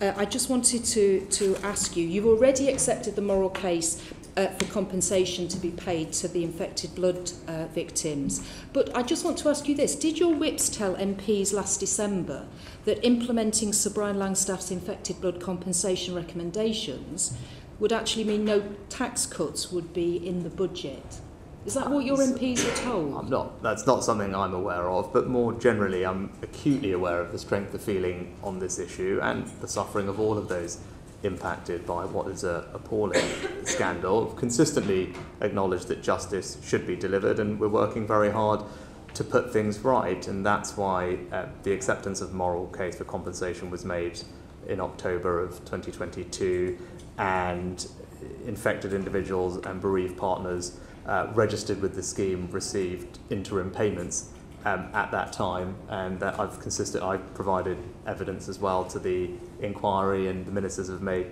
I just wanted to ask you, you've already accepted the moral case for compensation to be paid to the infected blood victims. But I just want to ask you this. Did your whips tell MPs last December that implementing Sir Brian Langstaff's infected blood compensation recommendations would actually mean no tax cuts would be in the budget? Is that what your MPs were told? That's not something I'm aware of, but more generally I'm acutely aware of the strength of feeling on this issue and the suffering of all of those impacted by what is an appalling scandal. I've consistently acknowledged that justice should be delivered, and we're working very hard to put things right, and that's why the acceptance of moral case for compensation was made in October of 2022, and infected individuals and bereaved partners registered with the scheme received interim payments at that time, and that I've provided evidence as well to the inquiry, and the ministers have made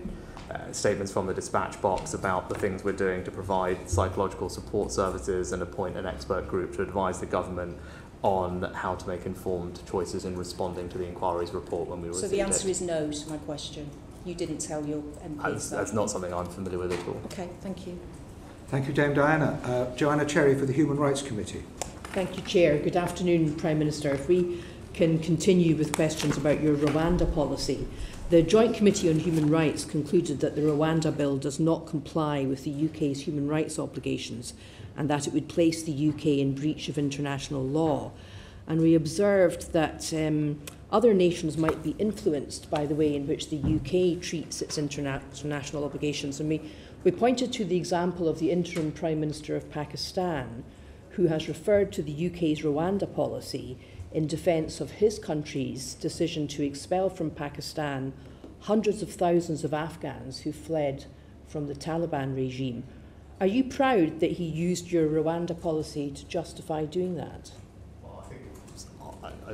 statements from the dispatch box about the things we're doing to provide psychological support services and appoint an expert group to advise the government on how to make informed choices in responding to the inquiry's report when we received it. So the answer is no to my question. You didn't tell your MPs that's not something I'm familiar with at all. Okay, thank you. Thank you, Dame Diana. Joanna Cherry for the Human Rights Committee. Thank you, Chair. Good afternoon, Prime Minister. If we can continue with questions about your Rwanda policy. The Joint Committee on Human Rights concluded that the Rwanda Bill does not comply with the UK's human rights obligations and that it would place the UK in breach of international law. And we observed that other nations might be influenced by the way in which the UK treats its international obligations. And we pointed to the example of the interim Prime Minister of Pakistan, who has referred to the UK's Rwanda policy in defence of his country's decision to expel from Pakistan hundreds of thousands of Afghans who fled from the Taliban regime. Are you proud that he used your Rwanda policy to justify doing that?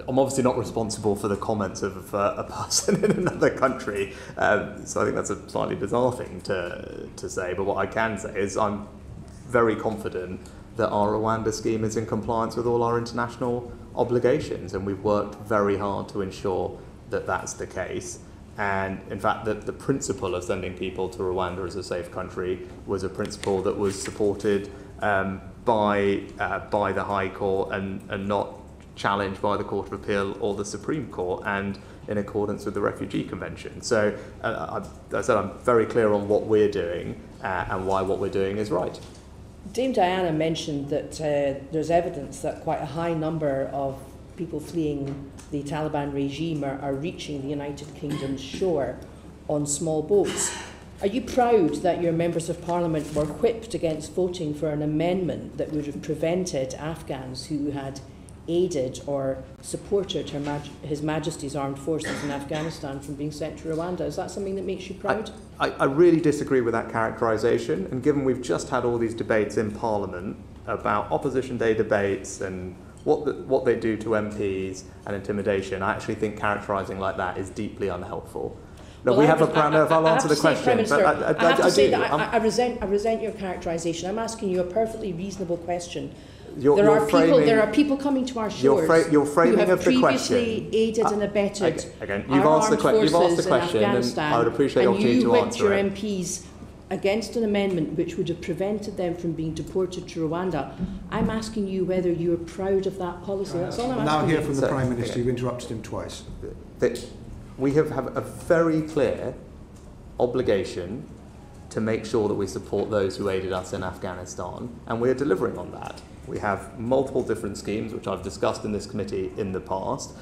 I'm obviously not responsible for the comments of a person in another country, so I think that's a slightly bizarre thing to say, but what I can say is I'm very confident that our Rwanda scheme is in compliance with all our international obligations, and we've worked very hard to ensure that that's the case. And in fact, the principle of sending people to Rwanda as a safe country was a principle that was supported by the High Court and not challenged by the Court of Appeal or the Supreme Court, and in accordance with the Refugee Convention. So I said I'm very clear on what we're doing and why what we're doing is right. Dame Diana mentioned that there's evidence that quite a high number of people fleeing the Taliban regime are reaching the United Kingdom's shore on small boats. Are you proud that your members of Parliament were whipped against voting for an amendment that would have prevented Afghans who had aided or supported His Majesty's armed forces in Afghanistan from being sent to Rwanda? Is that something that makes you proud? I really disagree with that characterisation, and given we've just had all these debates in Parliament about opposition day debates and what they do to MPs and intimidation, I actually think characterising like that is deeply unhelpful. No, well, we have a plan. I'll answer the question. Minister, but I resent your characterisation. I'm asking you a perfectly reasonable question. There are people coming to our shores who have previously aided and abetted our armed forces in Afghanistan, I would appreciate and you whipped your MPs against an amendment which would have prevented them from being deported to Rwanda. I'm asking you whether you are proud of that policy. That's all I'm asking. Now hear from the Prime Minister. You've interrupted him twice. We have a very clear obligation to make sure that we support those who aided us in Afghanistan, and we are delivering on that. We have multiple different schemes, which I've discussed in this committee in the past,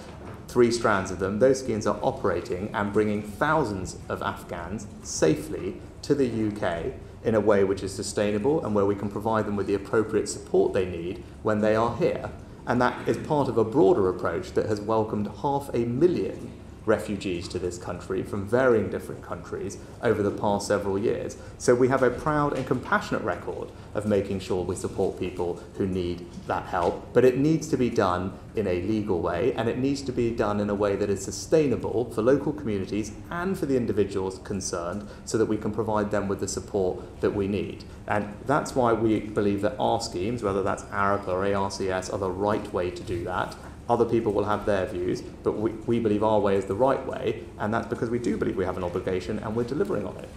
3 strands of them. Those schemes are operating and bringing thousands of Afghans safely to the UK in a way which is sustainable and where we can provide them with the appropriate support they need when they are here. And that is part of a broader approach that has welcomed 500,000 refugees to this country from varying different countries over the past several years. So we have a proud and compassionate record of making sure we support people who need that help, but it needs to be done in a legal way, and it needs to be done in a way that is sustainable for local communities and for the individuals concerned, so that we can provide them with the support that we need. And that's why we believe that our schemes, whether that's ARAP or ARCS, are the right way to do that. Other people will have their views, but we believe our way is the right way, and that's because we do believe we have an obligation and we're delivering on it.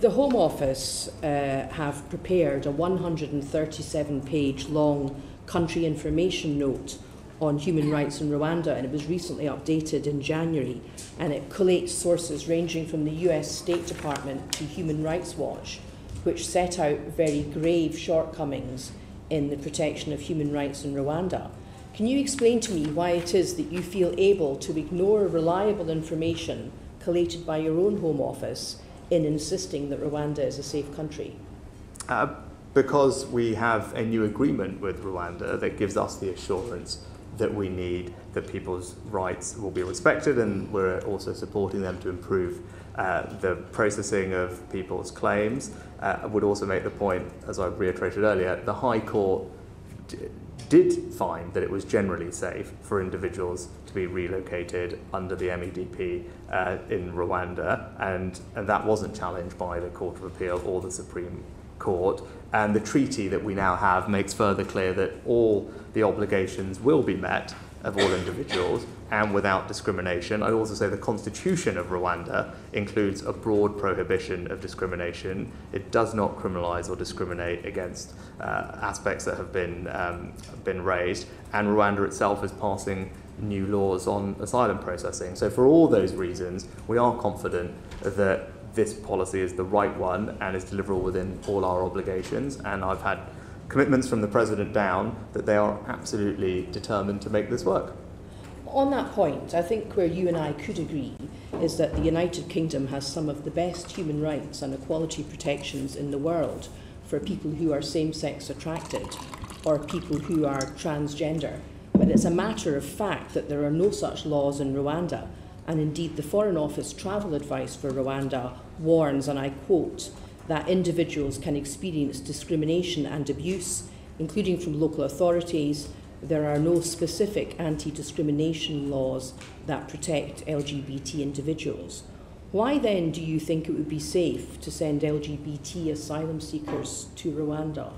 The Home Office have prepared a 137-page long country information note on human rights in Rwanda, and it was recently updated in January, and it collates sources ranging from the US State Department to Human Rights Watch, which set out very grave shortcomings in the protection of human rights in Rwanda. Can you explain to me why it is that you feel able to ignore reliable information collated by your own Home Office in insisting that Rwanda is a safe country? Because we have a new agreement with Rwanda that gives us the assurance that we need, that people's rights will be respected, and we're also supporting them to improve the processing of people's claims. I would also make the point, as I reiterated earlier, the High Court did find that it was generally safe for individuals to be relocated under the MEDP in Rwanda, and that wasn't challenged by the Court of Appeal or the Supreme Court. And the treaty that we now have makes further clear that all the obligations will be met of all individuals and without discrimination. I'd also say the Constitution of Rwanda includes a broad prohibition of discrimination. It does not criminalise or discriminate against aspects that have been raised, and Rwanda itself is passing new laws on asylum processing. So for all those reasons, we are confident that this policy is the right one and is deliverable within all our obligations, and I've had commitments from the President down that they are absolutely determined to make this work. On that point, I think where you and I could agree is that the United Kingdom has some of the best human rights and equality protections in the world for people who are same-sex attracted or people who are transgender. But it's a matter of fact that there are no such laws in Rwanda, and indeed the Foreign Office travel advice for Rwanda warns, and I quote, that individuals can experience discrimination and abuse, including from local authorities. There are no specific anti-discrimination laws that protect LGBT individuals. Why then do you think it would be safe to send LGBT asylum seekers to Rwanda?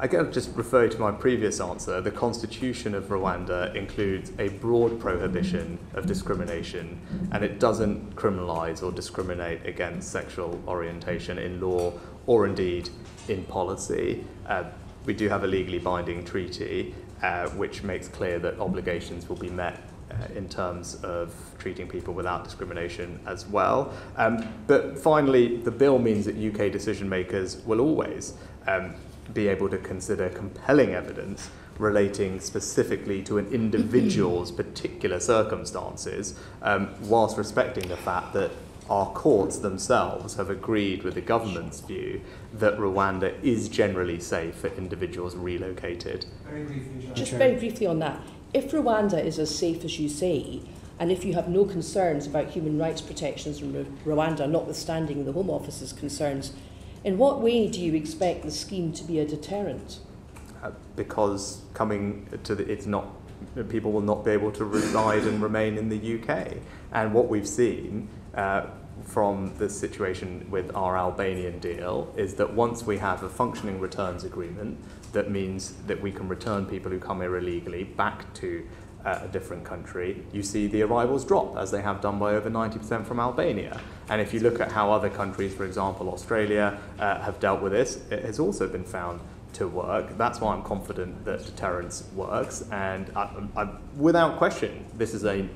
I can just refer to my previous answer. The Constitution of Rwanda includes a broad prohibition of discrimination, and it doesn't criminalise or discriminate against sexual orientation in law or indeed in policy. We do have a legally binding treaty which makes clear that obligations will be met in terms of treating people without discrimination as well. But finally, the bill means that UK decision makers will always be able to consider compelling evidence relating specifically to an individual's particular circumstances, whilst respecting the fact that our courts themselves have agreed with the government's view that Rwanda is generally safe for individuals relocated. Very briefly, John. Just very briefly on that, if Rwanda is as safe as you say, and if you have no concerns about human rights protections in Rwanda, notwithstanding the Home Office's concerns, in what way do you expect the scheme to be a deterrent? Because it's not people will not be able to reside and remain in the UK. And what we've seen from the situation with our Albanian deal is that once we have a functioning returns agreement, that means that we can return people who come here illegally back to a different country, you see the arrivals drop, as they have done by over 90% from Albania. And if you look at how other countries, for example Australia, have dealt with this, it has also been found to work. That's why I'm confident that deterrence works, and I, without question, this is a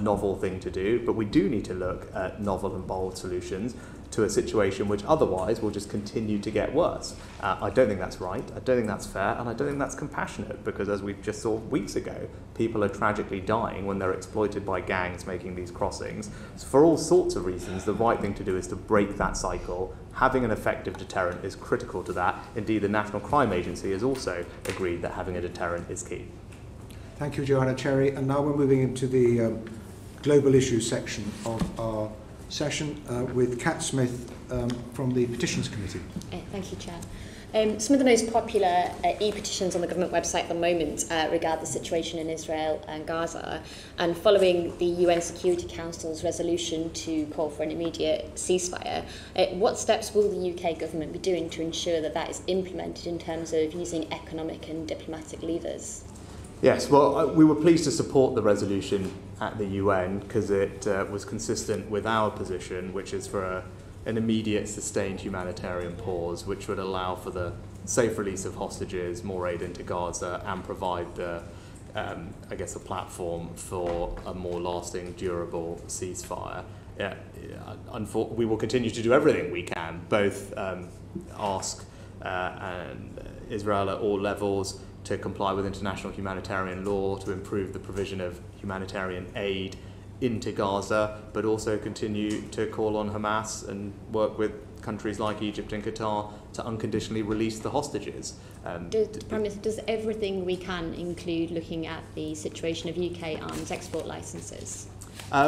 novel thing to do, but we do need to look at novel and bold solutions to a situation which otherwise will just continue to get worse. I don't think that's right, I don't think that's fair, and I don't think that's compassionate, because as we just saw weeks ago, people are tragically dying when they're exploited by gangs making these crossings. So for all sorts of reasons, the right thing to do is to break that cycle. Having an effective deterrent is critical to that. Indeed, the National Crime Agency has also agreed that having a deterrent is key. Thank you, Joanna Cherry. And now we're moving into the global issues section of our session with Kat Smith from the Petitions Committee. Thank you, Chair. Some of the most popular e-petitions on the government website at the moment regard the situation in Israel and Gaza, and following the UN Security Council's resolution to call for an immediate ceasefire, what steps will the UK government be doing to ensure that that is implemented in terms of using economic and diplomatic levers? Yes, well, we were pleased to support the resolution at the UN because it was consistent with our position, which is for an immediate sustained humanitarian pause, which would allow for the safe release of hostages, more aid into Gaza, and provide the, I guess, a platform for a more lasting, durable ceasefire. Yeah, we will continue to do everything we can, both ask and Israel at all levels to comply with international humanitarian law, to improve the provision of humanitarian aid into Gaza, but also continue to call on Hamas and work with countries like Egypt and Qatar to unconditionally release the hostages. Prime Minister, does everything we can include looking at the situation of UK arms export licences?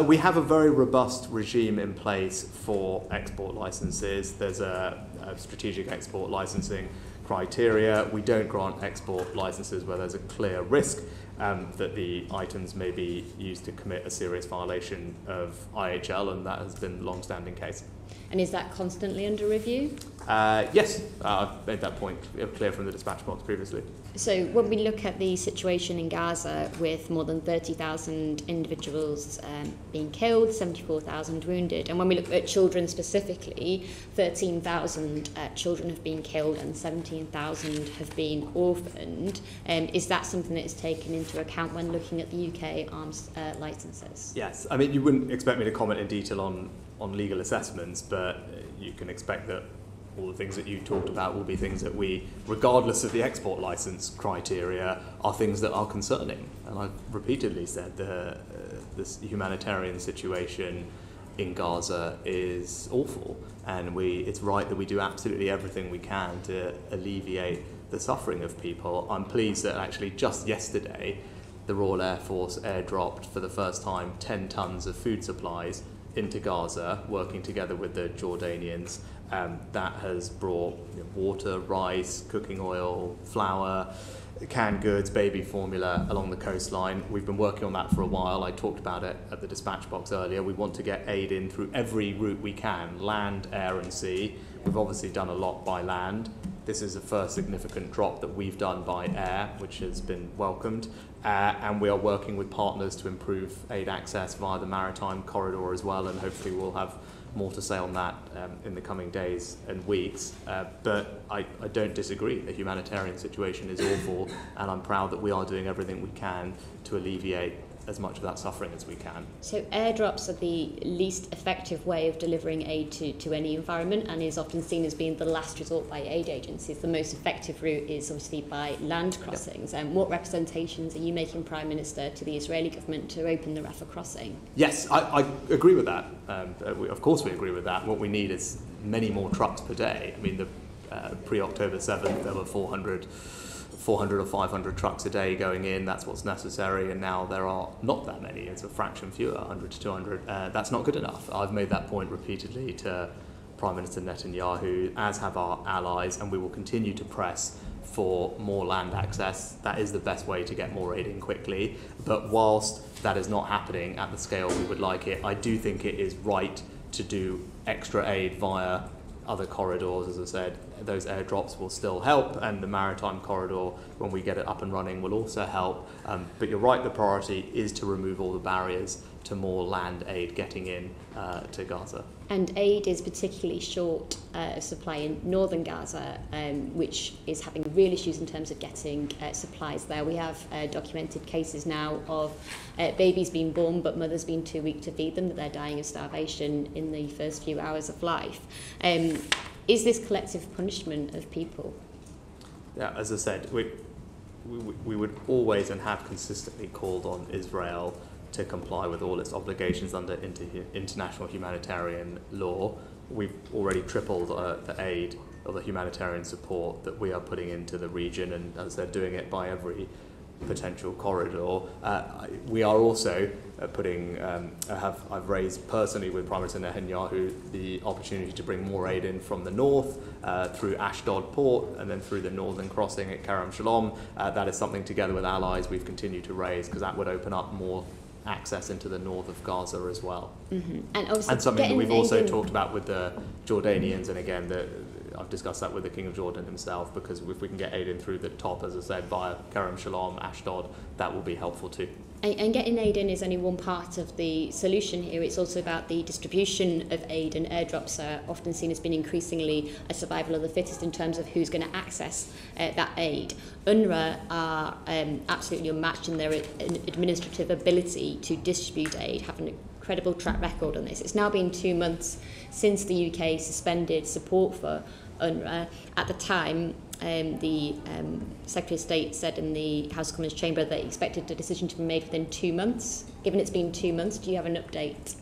We have a very robust regime in place for export licences. There's a strategic export licensing criteria. We don't grant export licenses where there's a clear risk that the items may be used to commit a serious violation of IHL, and that has been a long-standing case. And is that constantly under review? Yes, I've made that point clear from the dispatch box previously. So when we look at the situation in Gaza, with more than 30,000 individuals being killed, 74,000 wounded, and when we look at children specifically, 13,000 children have been killed and 17,000 have been orphaned, is that something that is taken into account when looking at the UK arms licences? Yes, I mean, you wouldn't expect me to comment in detail on legal assessments, but you can expect that all the things that you talked about will be things that we, regardless of the export license criteria, are things that are concerning. And I've repeatedly said that this humanitarian situation in Gaza is awful, and it's right that we do absolutely everything we can to alleviate the suffering of people. I'm pleased that actually just yesterday the Royal Air Force airdropped for the first time 10 tonnes of food supplies into Gaza, working together with the Jordanians. That has brought water, rice, cooking oil, flour, canned goods, baby formula along the coastline. We've been working on that for a while. I talked about it at the dispatch box earlier. We want to get aid in through every route we can, land, air and sea. We've obviously done a lot by land. This is the first significant drop that we've done by air, which has been welcomed. And we are working with partners to improve aid access via the maritime corridor as well, and hopefully we'll have more to say on that in the coming days and weeks. But I don't disagree. The humanitarian situation is awful, and I'm proud that we are doing everything we can to alleviate as much of that suffering as we can. So airdrops are the least effective way of delivering aid to any environment, and is often seen as being the last resort by aid agencies. The most effective route is obviously by land crossings. And what representations are you making, Prime Minister, to the Israeli government to open the Rafah crossing? Yes, I agree with that. Of course we agree with that. What we need is many more trucks per day. I mean, pre-October 7th, there were 400 or 500 trucks a day going in. That's what's necessary, and now there are not that many. It's a fraction fewer, 100 to 200. That's not good enough. I've made that point repeatedly to Prime Minister Netanyahu, as have our allies, and we will continue to press for more land access. That is the best way to get more aid in quickly. But whilst that is not happening at the scale we would like it, I do think it is right to do extra aid via other corridors. As I said, those airdrops will still help, and the maritime corridor, when we get it up and running, will also help. But you're right, the priority is to remove all the barriers to more land aid getting in to Gaza. And aid is particularly short of supply in northern Gaza, which is having real issues in terms of getting supplies there. We have documented cases now of babies being born but mothers being too weak to feed them, that they're dying of starvation in the first few hours of life. Is this collective punishment of people? Yeah, as I said, we would always and have consistently called on Israel to comply with all its obligations under international humanitarian law. We've already tripled the aid or the humanitarian support that we are putting into the region, and as they're doing it by every potential corridor. We are also putting, I've raised personally with Prime Minister Netanyahu the opportunity to bring more aid in from the north through Ashdod Port and then through the northern crossing at Kerem Shalom. That is something together with allies we've continued to raise, because that would open up more access into the north of Gaza as well. Mm-hmm. And something that we've also talked about with the Jordanians, and again, I've discussed that with the King of Jordan himself, because if we can get aid in through the top, as I said, via Kerem Shalom, Ashdod, that will be helpful too. And getting aid in is only one part of the solution here. It's also about the distribution of aid, and airdrops are often seen as being increasingly a survival of the fittest in terms of who's going to access that aid. UNRWA are absolutely unmatched in their administrative ability to distribute aid, have an incredible track record on this. It's now been 2 months since the UK suspended support for UNRWA. At the time, the Secretary of State said in the House of Commons chamber that he expected a decision to be made within 2 months. Given it's been 2 months, do you have an update?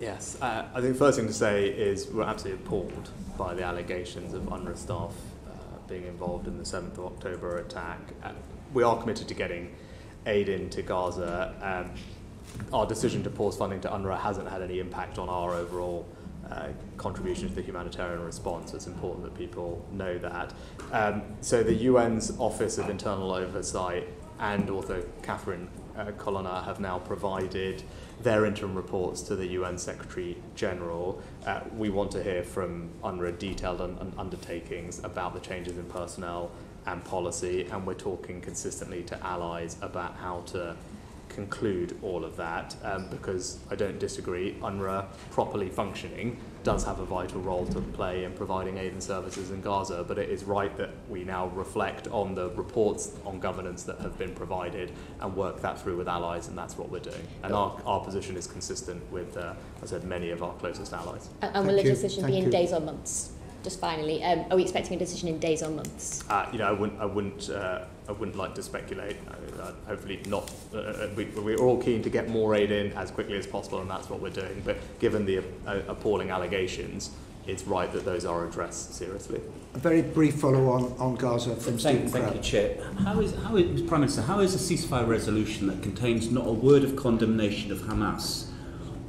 Yes, I think the first thing to say is we're absolutely appalled by the allegations of UNRWA staff being involved in the 7th of October attack. We are committed to getting aid into Gaza. Our decision to pause funding to UNRWA hasn't had any impact on our overall contribution to the humanitarian response. It's important that people know that. So the UN's Office of Internal Oversight and author Catherine Colonna have now provided their interim reports to the UN Secretary-General. We want to hear from UNRWA detailed undertakings about the changes in personnel and policy, and we're talking consistently to allies about how to conclude all of that, because I don't disagree, UNRWA properly functioning does have a vital role to play in providing aid and services in Gaza, but it is right that we now reflect on the reports on governance that have been provided and work that through with allies, and that's what we're doing. And our position is consistent with, as I said, many of our closest allies. And will a decision be in days or months? Just finally, are we expecting a decision in days or months? I wouldn't like to speculate. Hopefully not. We're all keen to get more aid in as quickly as possible, and that's what we're doing. But given the appalling allegations, it's right that those are addressed seriously. A very brief follow-on on Gaza from Stephen Crabb. Thank you, Chair. How is, Prime Minister, how is a ceasefire resolution that contains not a word of condemnation of Hamas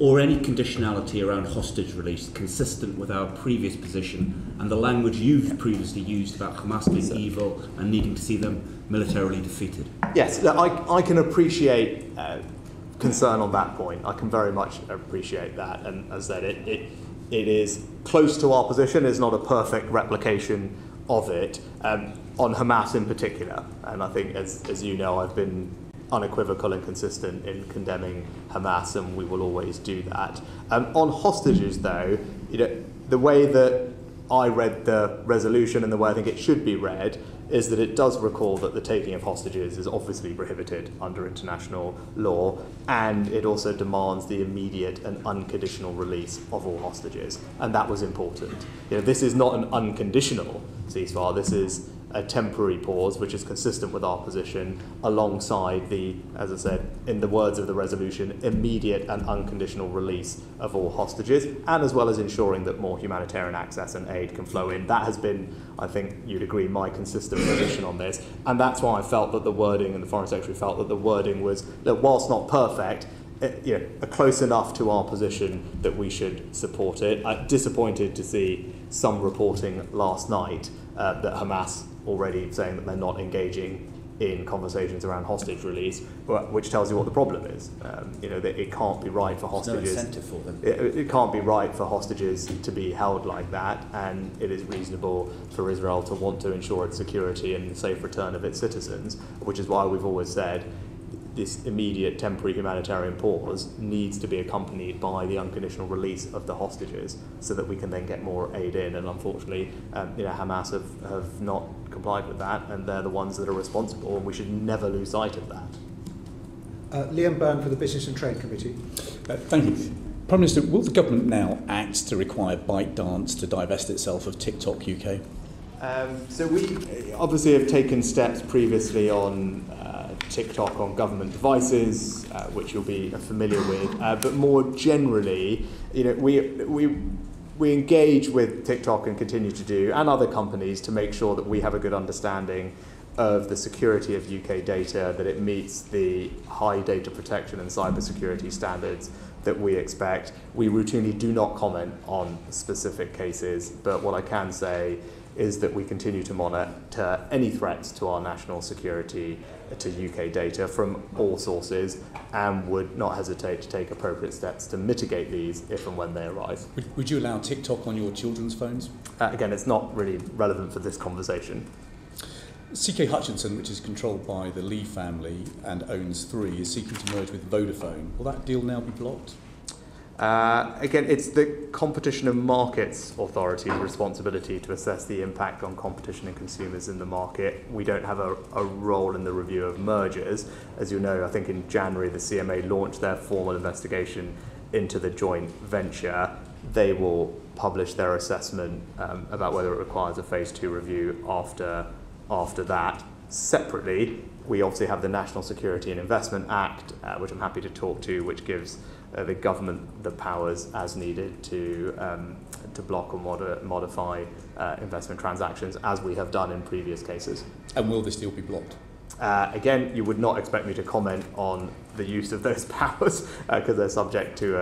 or any conditionality around hostage release consistent with our previous position and the language you've previously used about Hamas being evil and needing to see them militarily defeated? Yes, look, I can appreciate concern on that point. I can very much appreciate that. And as I said, it is close to our position. It's not a perfect replication of it, on Hamas in particular. And I think, as you know, I've been unequivocal and consistent in condemning Hamas, and we will always do that. On hostages, though, you know, the way that I read the resolution and the way I think it should be read is that it does recall that the taking of hostages is obviously prohibited under international law, and it also demands the immediate and unconditional release of all hostages, and that was important. You know, this is not an unconditional ceasefire. This is a temporary pause, which is consistent with our position, alongside the, as I said, in the words of the resolution, immediate and unconditional release of all hostages, and as well as ensuring that more humanitarian access and aid can flow in. That has been, I think you'd agree, my consistent position on this, and that's why I felt that the wording, and the Foreign Secretary felt that the wording was, that whilst not perfect, you know, close enough to our position that we should support it. I'm disappointed to see some reporting last night that Hamas already saying that they're not engaging in conversations around hostage release, which tells you what the problem is. You know, that it can't be right for hostages. There's no incentive for them. It can't be right for hostages to be held like that, and it is reasonable for Israel to want to ensure its security and the safe return of its citizens, which is why we've always said this immediate temporary humanitarian pause needs to be accompanied by the unconditional release of the hostages so that we can then get more aid in. And unfortunately, you know, Hamas have not complied with that, and they're the ones that are responsible, and we should never lose sight of that. Liam Byrne for the Business and Trade Committee. Thank you. Prime Minister, will the government now act to require ByteDance to divest itself of TikTok UK? So we obviously have taken steps previously on TikTok on government devices, which you'll be familiar with. But more generally, you know, we engage with TikTok and continue to do, and other companies, to make sure that we have a good understanding of the security of UK data, that it meets the high data protection and cybersecurity standards that we expect. We routinely do not comment on specific cases, but what I can say is that we continue to monitor any threats to our national security, to UK data from all sources, and would not hesitate to take appropriate steps to mitigate these if and when they arise. Would you allow TikTok on your children's phones? Again, it's not really relevant for this conversation. CK Hutchison, which is controlled by the Lee family and owns Three, is seeking to merge with Vodafone. Will that deal now be blocked? Again, it's the Competition and Markets Authority's responsibility to assess the impact on competition and consumers in the market. We don't have a role in the review of mergers. As you know, I think in January the CMA launched their formal investigation into the joint venture. They will publish their assessment about whether it requires a phase two review after that. Separately, we obviously have the National Security and Investment Act, which I'm happy to talk to, which gives the government the powers as needed to block or modify investment transactions, as we have done in previous cases. And will this deal be blocked? Again, you would not expect me to comment on the use of those powers because they're subject to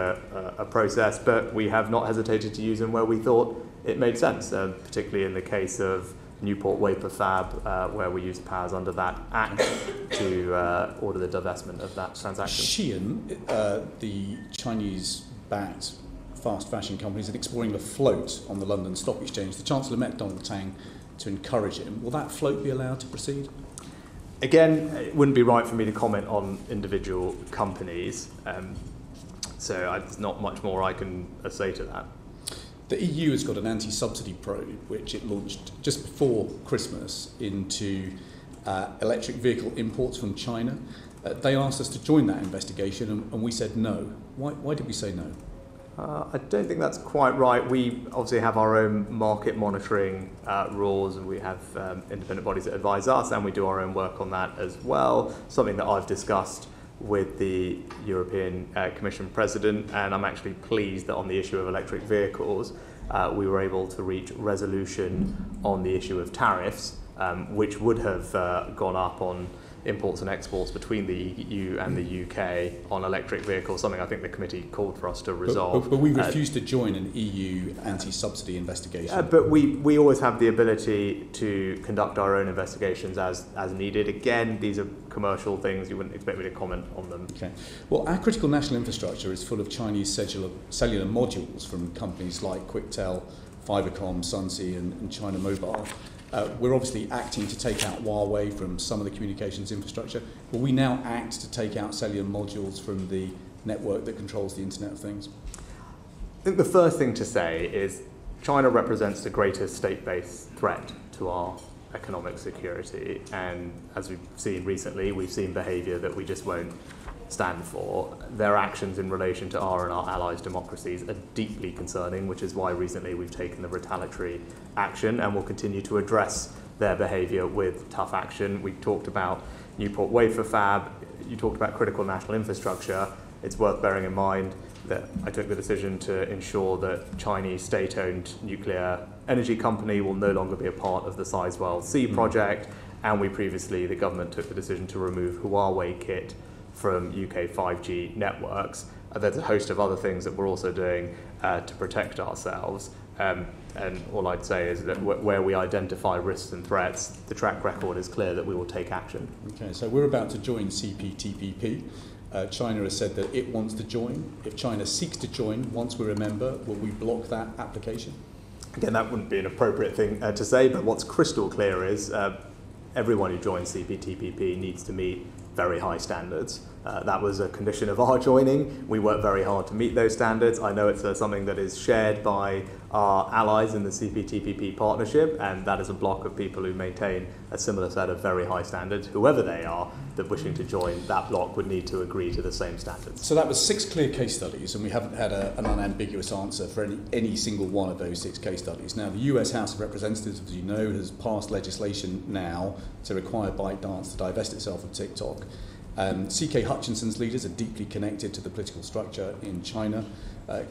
a process, but we have not hesitated to use them where we thought it made sense, particularly in the case of Newport Wafer Fab, where we used powers under that act to order the divestment of that transaction. Shein, the Chinese-backed fast fashion company, is exploring a float on the London Stock Exchange. The Chancellor met Donald Tang to encourage him. Will that float be allowed to proceed? Again, it wouldn't be right for me to comment on individual companies, so there's not much more I can say to that. The EU has got an anti-subsidy probe, which it launched just before Christmas, into electric vehicle imports from China. They asked us to join that investigation, and we said no. Why did we say no? I don't think that's quite right. We obviously have our own market monitoring rules, and we have independent bodies that advise us, and we do our own work on that as well, something that I've discussed with the European Commission President, and I'm actually pleased that on the issue of electric vehicles we were able to reach resolution on the issue of tariffs, which would have gone up on imports and exports between the EU and the UK on electric vehicles, something I think the committee called for us to resolve. But we refused to join an EU anti-subsidy investigation. But we always have the ability to conduct our own investigations as needed. Again, these are commercial things. You wouldn't expect me to comment on them. Okay. Well, our critical national infrastructure is full of Chinese cellular modules from companies like Quectel, Fibercom, Sunseal and China Mobile. We're obviously acting to take out Huawei from some of the communications infrastructure. Will we now act to take out cellular modules from the network that controls the Internet of Things? I think the first thing to say is China represents the greatest state-based threat to our economic security. And as we've seen recently, we've seen behaviour that we just won't stand for. Their actions in relation to our and our allies' democracies are deeply concerning, which is why recently we've taken the retaliatory action and will continue to address their behaviour with tough action. We talked about Newport Wafer Fab, you talked about critical national infrastructure. It's worth bearing in mind that I took the decision to ensure that Chinese state-owned nuclear energy company will no longer be a part of the Sizewell C project, and we previously, the government took the decision to remove Huawei kit from UK 5G networks. There's a host of other things that we're also doing to protect ourselves. And all I'd say is that where we identify risks and threats, the track record is clear that we will take action. Okay, so we're about to join CPTPP. China has said that it wants to join. If China seeks to join, once we remember, will we block that application? Again, that wouldn't be an appropriate thing to say, but what's crystal clear is everyone who joins CPTPP needs to meet very high standards. That was a condition of our joining. We worked very hard to meet those standards. I know it's something that is shared by our allies in the CPTPP partnership, and that is a block of people who maintain a similar set of very high standards. Whoever they are that wishing to join that block would need to agree to the same standards. So that was 6 clear case studies, and we haven't had an unambiguous answer for any single one of those 6 case studies. Now, the US House of Representatives, as you know, has passed legislation now to require ByteDance to divest itself of TikTok. CK Hutchinson's leaders are deeply connected to the political structure in China.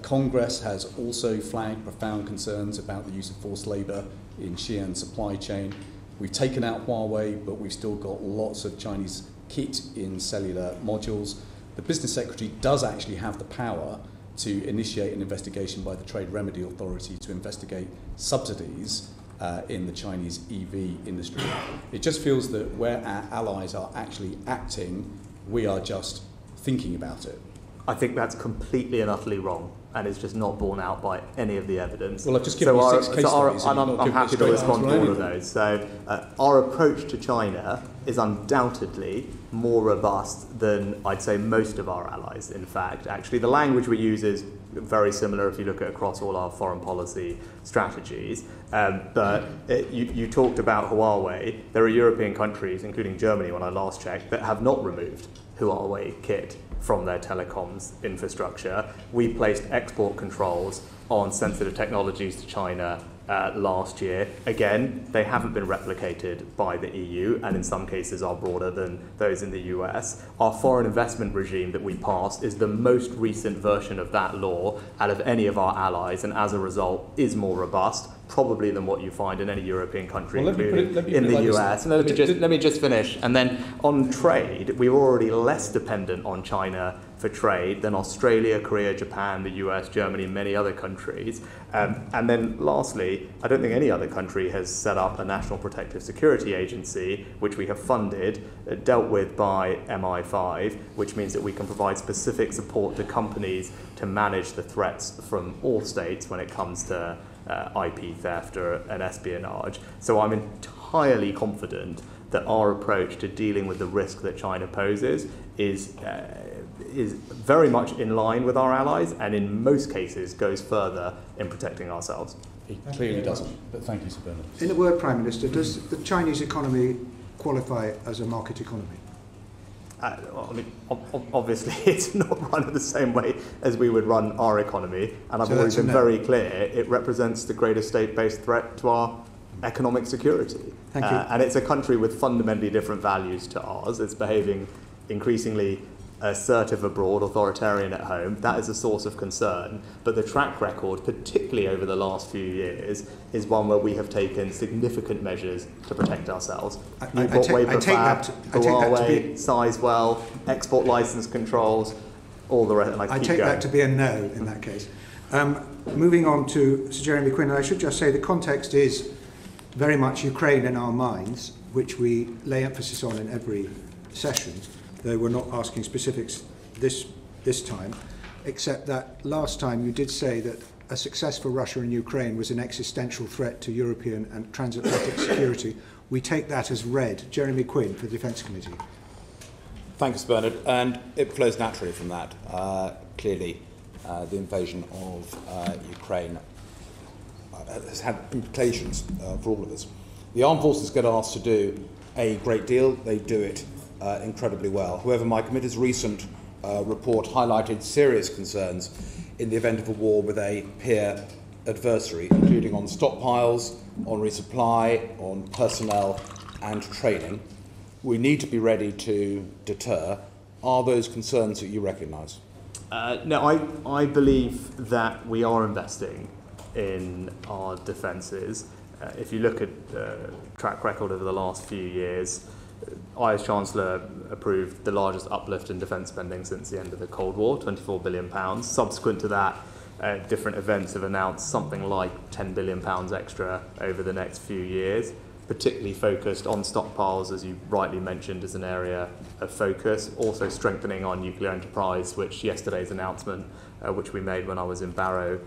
Congress has also flagged profound concerns about the use of forced labour in Xi'an supply chain. We've taken out Huawei, but we've still got lots of Chinese kit in cellular modules. The business secretary does actually have the power to initiate an investigation by the Trade Remedy Authority to investigate subsidies in the Chinese EV industry. It just feels that where our allies are actually acting, we are just thinking about it. I think that's completely and utterly wrong, and it's just not borne out by any of the evidence. Well, I've just given you 6 case studies. I'm happy to respond to all of those. So our approach to China is undoubtedly more robust than, I'd say, most of our allies, in fact. Actually, the language we use is very similar if you look at across all our foreign policy strategies. But you talked about Huawei. There are European countries, including Germany when I last checked, that have not removed Huawei kit from their telecoms infrastructure. We placed export controls on sensitive technologies to China last year. Again, they haven't been replicated by the EU, and in some cases are broader than those in the US. Our foreign investment regime that we passed is the most recent version of that law out of any of our allies, and as a result is more robust, probably than what you find in any European country, well, including in the US. And let me just finish. And then on trade, we were already less dependent on China for trade than Australia, Korea, Japan, the US, Germany, and many other countries. And then lastly, I don't think any other country has set up a National Protective Security Agency, which we have funded, dealt with by MI5, which means that we can provide specific support to companies to manage the threats from all states when it comes to IP theft and espionage. So I'm entirely confident that our approach to dealing with the risk that China poses is very much in line with our allies, and in most cases goes further in protecting ourselves. It clearly doesn't, but thank you, Sir Bernard. In a word, Prime Minister, does the Chinese economy qualify as a market economy? I mean, obviously it's not run in the same way as we would run our economy, and I've always been very clear, it represents the greatest state-based threat to our economic security. Thank you. And it's a country with fundamentally different values to ours. It's behaving increasingly assertive abroad, authoritarian at home. That is a source of concern. But the track record, particularly over the last few years, is one where we have taken significant measures to protect ourselves. Newport Wafer Fab, Huawei, Sizewell, export license controls, all the rest. I take that to be a no in that case. Moving on to Sir Jeremy Quinn, and I should just say the context is very much Ukraine in our minds, which we lay emphasis on in every session, though we're not asking specifics this time, except that last time you did say that a success for Russia and Ukraine was an existential threat to European and transatlantic security. We take that as read. Jeremy Quinn for the Defence Committee. Thanks, Bernard. And it flows naturally from that. Clearly, the invasion of Ukraine has had implications for all of us. The armed forces get asked to do a great deal. They do it incredibly well. However, my committee's recent report highlighted serious concerns in the event of a war with a peer adversary, including on stockpiles, on resupply, on personnel and training. We need to be ready to deter. Are those concerns that you recognise? No, I believe that we are investing in our defences. If you look at track record over the last few years, I, as Chancellor, approved the largest uplift in defence spending since the end of the Cold War, £24 billion. Subsequent to that, different events have announced something like £10 billion extra over the next few years, particularly focused on stockpiles, as you rightly mentioned, as an area of focus, also strengthening our nuclear enterprise, which yesterday's announcement, which we made when I was in Barrow,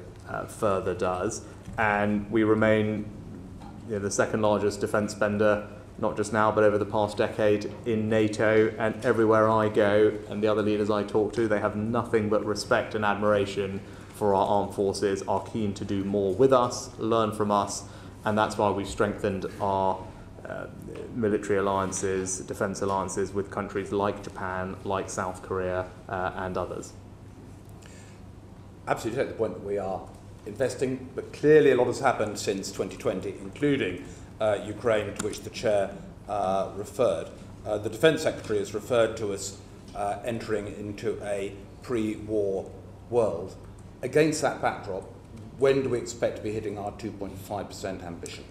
further does. And we remain the second largest defence spender, not just now, but over the past decade in NATO, and everywhere I go and the other leaders I talk to, they have nothing but respect and admiration for our armed forces, are keen to do more with us, learn from us, and that's why we've strengthened our military alliances, defence alliances with countries like Japan, like South Korea, and others. Absolutely take the point that we are investing, but clearly a lot has happened since 2020, including Ukraine, to which the Chair referred. The Defence Secretary has referred to us entering into a pre-war world. Against that backdrop, when do we expect to be hitting our 2.5% ambition?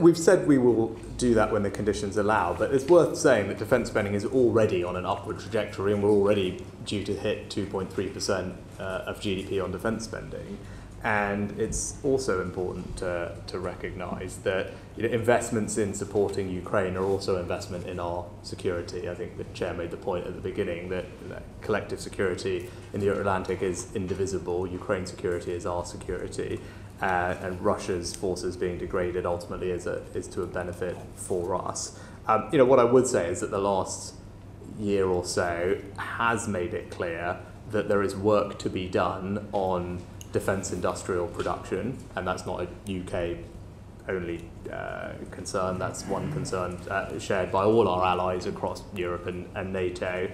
We've said we will do that when the conditions allow, but it's worth saying that defence spending is already on an upward trajectory and we're already due to hit 2.3% of GDP on defence spending. And it's also important to recognise that investments in supporting Ukraine are also investment in our security. I think the Chair made the point at the beginning that collective security in the Atlantic is indivisible. Ukraine's security is our security. And Russia's forces being degraded ultimately is to a benefit for us. What I would say is that the last year or so has made it clear that there is work to be done on defence industrial production, and that's not a UK only concern, that's one concern shared by all our allies across Europe and NATO,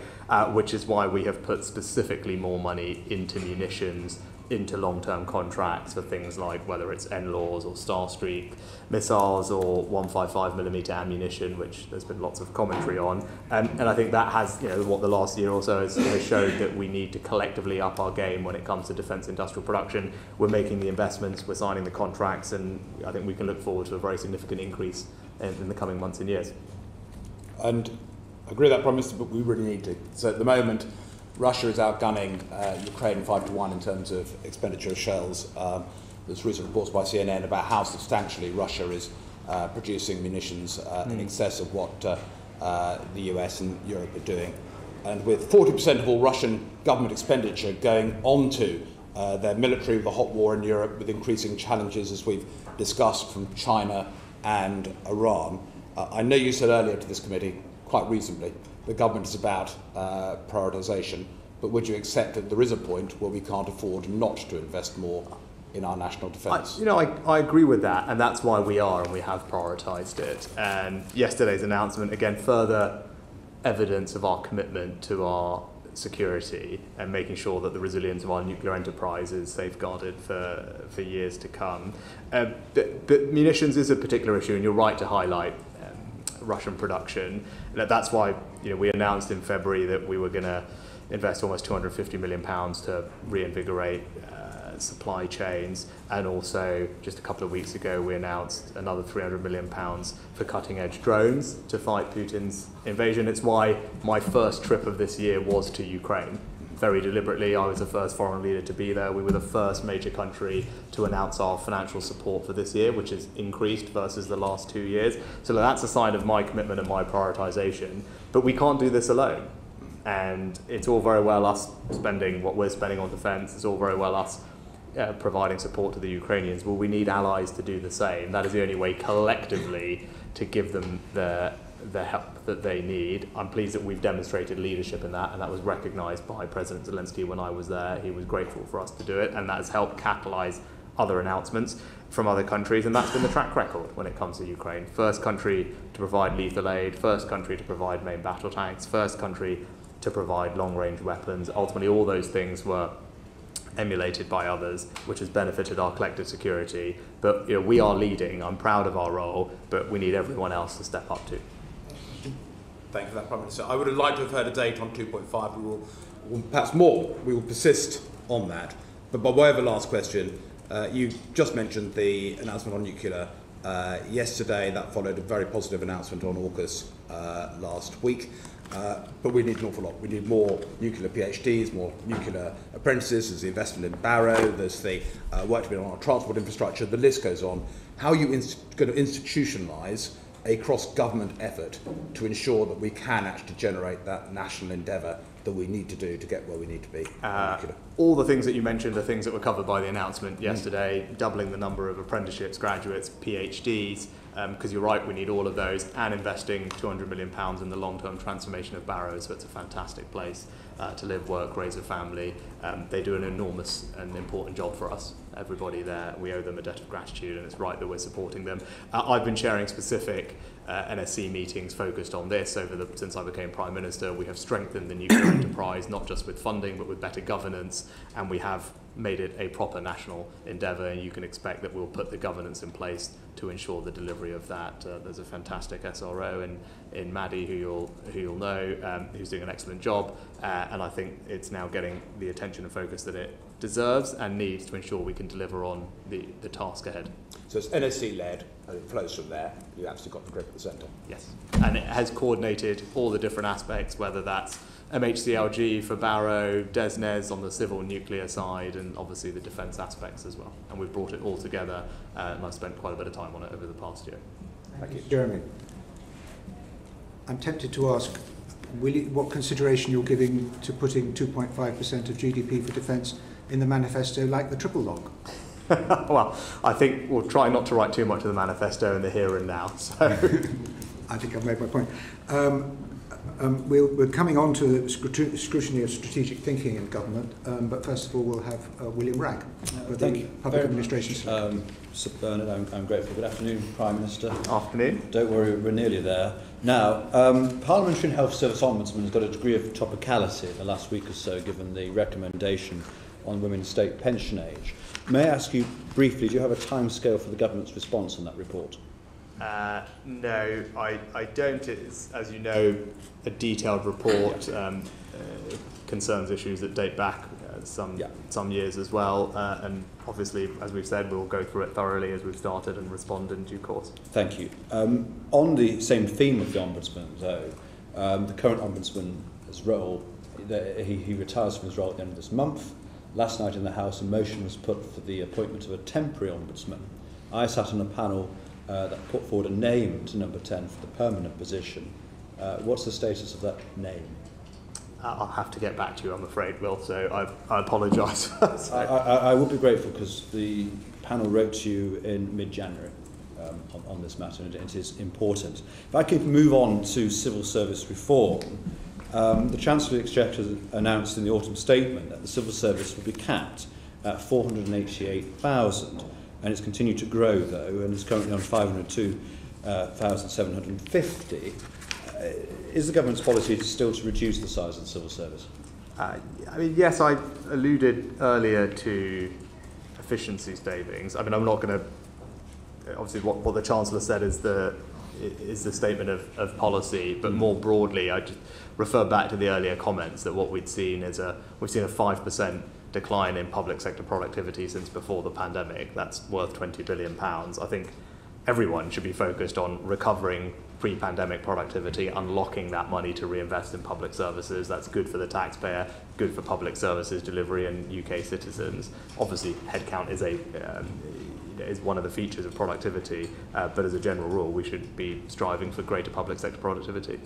which is why we have put specifically more money into munitions, into long-term contracts for things like whether it's NLAWs or Starstreak missiles or 155mm ammunition, which there's been lots of commentary on. And I think that has, what the last year or so has showed, that we need to collectively up our game when it comes to defence industrial production. We're making the investments, we're signing the contracts, and I think we can look forward to a very significant increase in the coming months and years. And I agree with that, Prime Minister, but we really need to. So at the moment, Russia is outgunning Ukraine 5-1 in terms of expenditure of shells. There's recent reports by CNN about how substantially Russia is producing munitions in excess of what the US and Europe are doing. And with 40% of all Russian government expenditure going onto their military, with the hot war in Europe, with increasing challenges, as we've discussed, from China and Iran. I know you said earlier to this committee, quite reasonably, the government is about prioritisation, but would you accept that there is a point where we can't afford not to invest more in our national defence? I agree with that, and that's why we are, and we have prioritised it. And yesterday's announcement, again, further evidence of our commitment to our security and making sure that the resilience of our nuclear enterprise is safeguarded for years to come. But munitions is a particular issue, and you're right to highlight Russian production. That's why we announced in February that we were going to invest almost £250 million to reinvigorate supply chains, and also just a couple of weeks ago we announced another £300 million for cutting-edge drones to fight Putin's invasion. It's why my first trip of this year was to Ukraine. Very deliberately, I was the first foreign leader to be there. We were the first major country to announce our financial support for this year, which has increased versus the last 2 years. So that's a sign of my commitment and my prioritisation. But we can't do this alone. And it's all very well us spending what we're spending on defence. It's all very well us providing support to the Ukrainians. Well, we need allies to do the same. That is the only way collectively to give them the help that they need. I'm pleased that we've demonstrated leadership in that, and that was recognised by President Zelensky when I was there. He was grateful for us to do it, and that has helped catalyse other announcements from other countries, and that's been the track record when it comes to Ukraine. First country to provide lethal aid, first country to provide main battle tanks, first country to provide long-range weapons. Ultimately, all those things were emulated by others, which has benefited our collective security. But we are leading. I'm proud of our role, but we need everyone else to step up too. Thank you for that, Prime Minister. I would have liked to have heard a date on 2.5. We will perhaps more. We will persist on that. But by way of a last question, you just mentioned the announcement on nuclear yesterday. That followed a very positive announcement on AUKUS last week. But we need an awful lot. We need more nuclear PhDs, more nuclear apprentices. There's the investment in Barrow. There's the work to be done on our transport infrastructure. The list goes on. How are you going to institutionalise a cross-government effort to ensure that we can actually generate that national endeavour that we need to do to get where we need to be? All the things that you mentioned are things that were covered by the announcement yesterday, doubling the number of apprenticeships, graduates, PhDs, because you're right, we need all of those, and investing £200 million in the long-term transformation of Barrow, so it's a fantastic place to live, work, raise a family. They do an enormous and important job for us, everybody there. We owe them a debt of gratitude, and it's right that we're supporting them. I've been chairing specific NSC meetings focused on this since I became Prime Minister. We have strengthened the nuclear enterprise, not just with funding, but with better governance, and we have made it a proper national endeavour, and you can expect that we'll put the governance in place to ensure the delivery of that. There's a fantastic SRO in Maddie who you'll know, who's doing an excellent job, and I think it's now getting the attention and focus that it deserves and needs to ensure we can deliver on the task ahead. So it's NSC-led, and it flows from there. You actually got the grip at the centre. Yes, and it has coordinated all the different aspects, whether that's MHCLG for Barrow, DESNZ on the civil nuclear side, and obviously the defence aspects as well. And we've brought it all together, and I've spent quite a bit of time on it over the past year. Thank you. Jeremy, I'm tempted to ask what consideration you're giving to putting 2.5% of GDP for defence in the manifesto like the triple log. Well, I think we'll try not to write too much of the manifesto in the here and now. So. I think I've made my point. We're coming on to the scrutiny of strategic thinking in government, but first of all we'll have William Ragg with the Public Administration. Sir Bernard, I'm grateful. Good afternoon, Prime Minister. Afternoon. Don't worry, we're nearly there. Now, Parliamentary and Health Service Ombudsman has got a degree of topicality in the last week or so, given the recommendation on women's state pension age. May I ask you briefly, do you have a timescale for the government's response on that report? No, I don't. It's, as you know, a detailed report, concerns issues that date back some years as well, and obviously, as we've said, we'll go through it thoroughly as we've started and respond in due course. Thank you. On the same theme of the Ombudsman, though, the current Ombudsman's role, he retires from his role at the end of this month. Last night in the House, a motion was put for the appointment of a temporary Ombudsman. I sat on a panel that put forward a name to number 10 for the permanent position. What's the status of that name? I'll have to get back to you, I'm afraid, Will, so I apologise. I would be grateful, because the panel wrote to you in mid-January on this matter, and it is important. If I could move on to civil service reform, the Chancellor of the Exchequer announced in the autumn statement that the civil service would be capped at 488,000, and it's continued to grow, though, and is currently on 502,750. Is the government's policy still to reduce the size of the civil service? I mean, yes, I alluded earlier to efficiency savings. I mean, I'm not going to... Obviously, what the Chancellor said is the statement of policy, but more broadly, I just refer back to the earlier comments that what we'd seen is we've seen a 5% decline in public sector productivity since before the pandemic. That's worth £20 billion. I think everyone should be focused on recovering pre-pandemic productivity, unlocking that money to reinvest in public services. That's good for the taxpayer, good for public services delivery and UK citizens. Obviously, headcount is one of the features of productivity, but as a general rule, we should be striving for greater public sector productivity.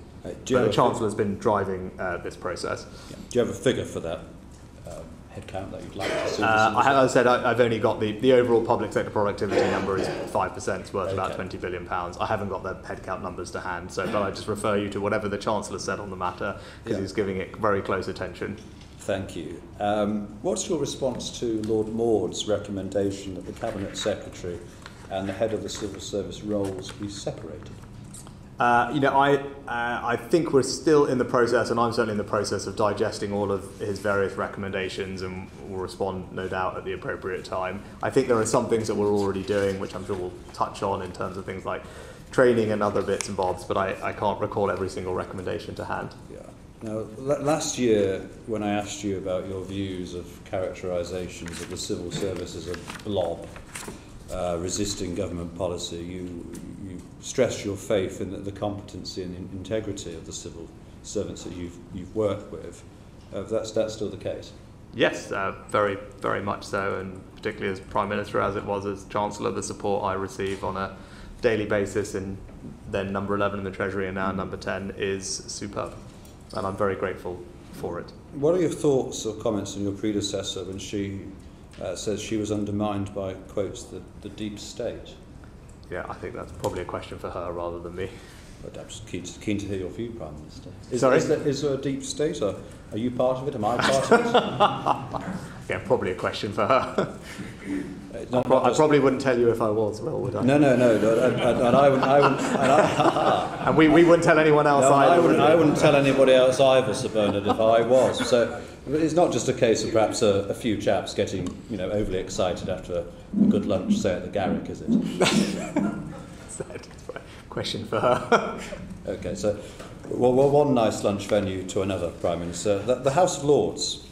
The Chancellor's been driving this process. Yeah. Do you have a figure for that? Headcount that you'd like to see? As I said, I've only got the overall public sector productivity number is 5%, worth about £20 billion. I haven't got the headcount numbers to hand, but I just refer you to whatever the Chancellor said on the matter, because he's giving it very close attention. Thank you. What's your response to Lord Maud's recommendation that the Cabinet Secretary and the head of the civil service roles be separated? I think we're still in the process, and I'm certainly in the process of digesting all of his various recommendations, and will respond, no doubt, at the appropriate time. I think there are some things that we're already doing, which I'm sure we'll touch on in terms of things like training and other bits and bobs, but I can't recall every single recommendation to hand. Yeah. Now, last year, when I asked you about your views of characterisations of the civil service as a blob, resisting government policy, you stressed your faith in the competency and integrity of the civil servants that you've worked with. That's still the case? Yes, very, very much so, and particularly as Prime Minister, as it was as Chancellor, the support I receive on a daily basis in then number 11 in the Treasury and now number 10 is superb, and I'm very grateful for it. What are your thoughts or comments on your predecessor when she says she was undermined by, quotes, the deep state? Yeah, I think that's probably a question for her rather than me. But I'm just keen to hear your view, Prime Minister. Is there a deep state? Or are you part of it? Am I part of it? Yeah, probably a question for her. I probably wouldn't tell you if I was, well, would I? No. And we wouldn't tell anyone else either. I wouldn't tell anybody else either, Sir Bernard, if I was. So it's not just a case of perhaps a few chaps getting, you know, overly excited after a good lunch, say, at the Garrick, is it? Question for her. Okay, so well, one nice lunch venue to another, Prime Minister. The House of Lords.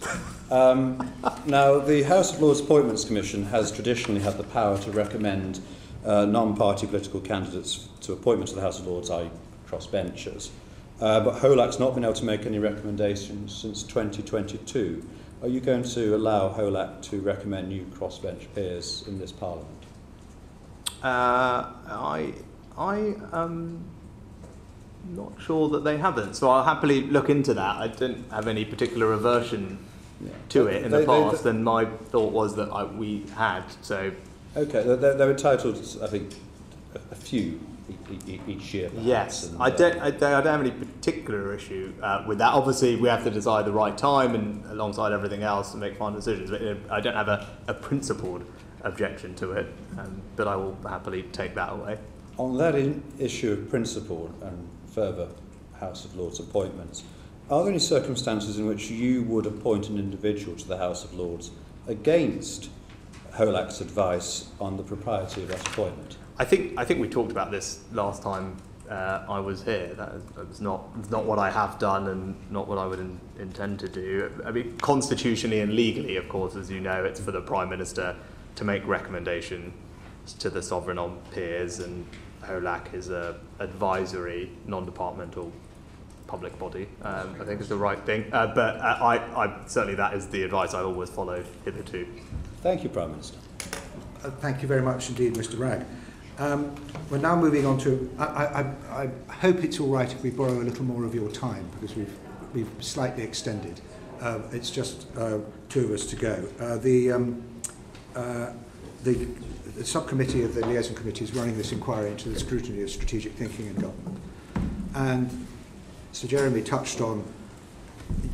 Now, the House of Lords Appointments Commission has traditionally had the power to recommend non-party political candidates to appointment to the House of Lords, i.e. crossbenchers. But HOLAC's not been able to make any recommendations since 2022. Are you going to allow HOLAC to recommend new crossbench peers in this Parliament? I am not sure that they haven't, so I'll happily look into that. I didn't have any particular aversion to it in the past, and my thought was that we had. So okay, they're entitled, I think, a few each year. Perhaps, yes, and, I don't have any particular issue with that. Obviously, we have to decide the right time and alongside everything else and make final decisions. But I don't have a principled objection to it, but I will happily take that away. On that issue of principle and further House of Lords appointments, are there any circumstances in which you would appoint an individual to the House of Lords against HOLAC's advice on the propriety of that appointment? I think we talked about this last time I was here. That is not what I have done and not what I would intend to do. I mean, constitutionally and legally, of course, as you know, it's for the Prime Minister to make recommendation to the sovereign on peers, and HOLAC is a advisory, non-departmental public body. I think it's the right thing. But I certainly that is the advice I always followed hitherto. Thank you, Prime Minister. Thank you very much indeed, Mr. Ragg. We're now moving on to. I hope it's all right if we borrow a little more of your time because we've slightly extended. It's just two of us to go. The subcommittee of the liaison committee is running this inquiry into the scrutiny of strategic thinking in government. And Sir Jeremy touched on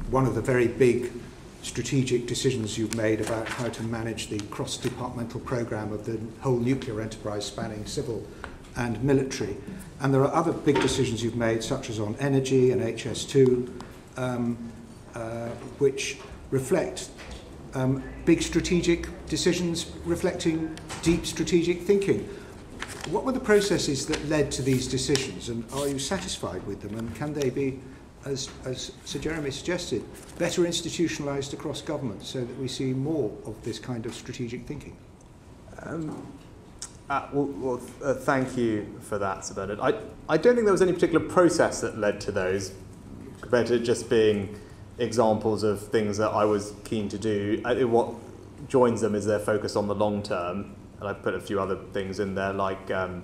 one of the very big strategic decisions you've made about how to manage the cross-departmental programme of the whole nuclear enterprise spanning civil and military. And there are other big decisions you've made, such as on energy and HS2, which reflect big strategic decisions reflecting deep strategic thinking. What were the processes that led to these decisions, and are you satisfied with them, and can they be, as Sir Jeremy suggested, better institutionalised across government so that we see more of this kind of strategic thinking? Thank you for that, Sir Bernard. I don't think there was any particular process that led to those, compared to just being examples of things that I was keen to do. What joins them is their focus on the long term, and I put a few other things in there, like the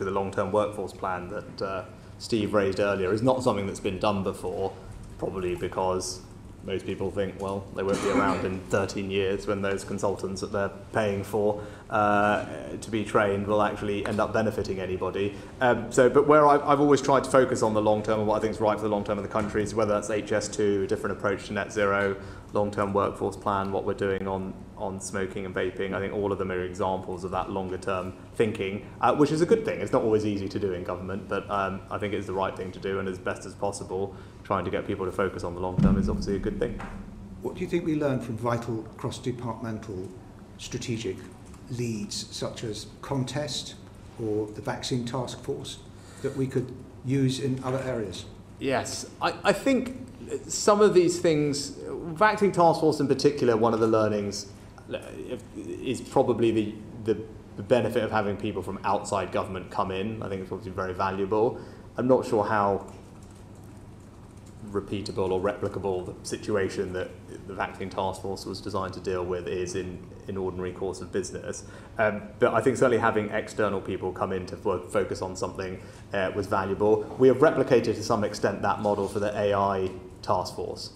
long-term workforce plan that Steve raised earlier is not something that's been done before, probably because most people think, well, they won't be around in 13 years when those consultants that they're paying for to be trained will actually end up benefiting anybody. But where I've always tried to focus on the long term and what I think is right for the long term of the country, is whether that's HS2, a different approach to net zero, long-term workforce plan, what we're doing on smoking and vaping. I think all of them are examples of that longer-term thinking, which is a good thing. It's not always easy to do in government, but I think it's the right thing to do, and as best as possible, trying to get people to focus on the long-term is obviously a good thing. What do you think we learned from vital cross-departmental strategic leads, such as Contest or the Vaccine Task Force, that we could use in other areas? Yes, I think some of these things, Vaccine Task Force in particular, one of the learnings is probably the benefit of having people from outside government come in. I think it's obviously very valuable. I'm not sure how repeatable or replicable situation that the vaccine task force was designed to deal with is in ordinary course of business. But I think certainly having external people come in to focus on something was valuable. We have replicated to some extent that model for the AI task force,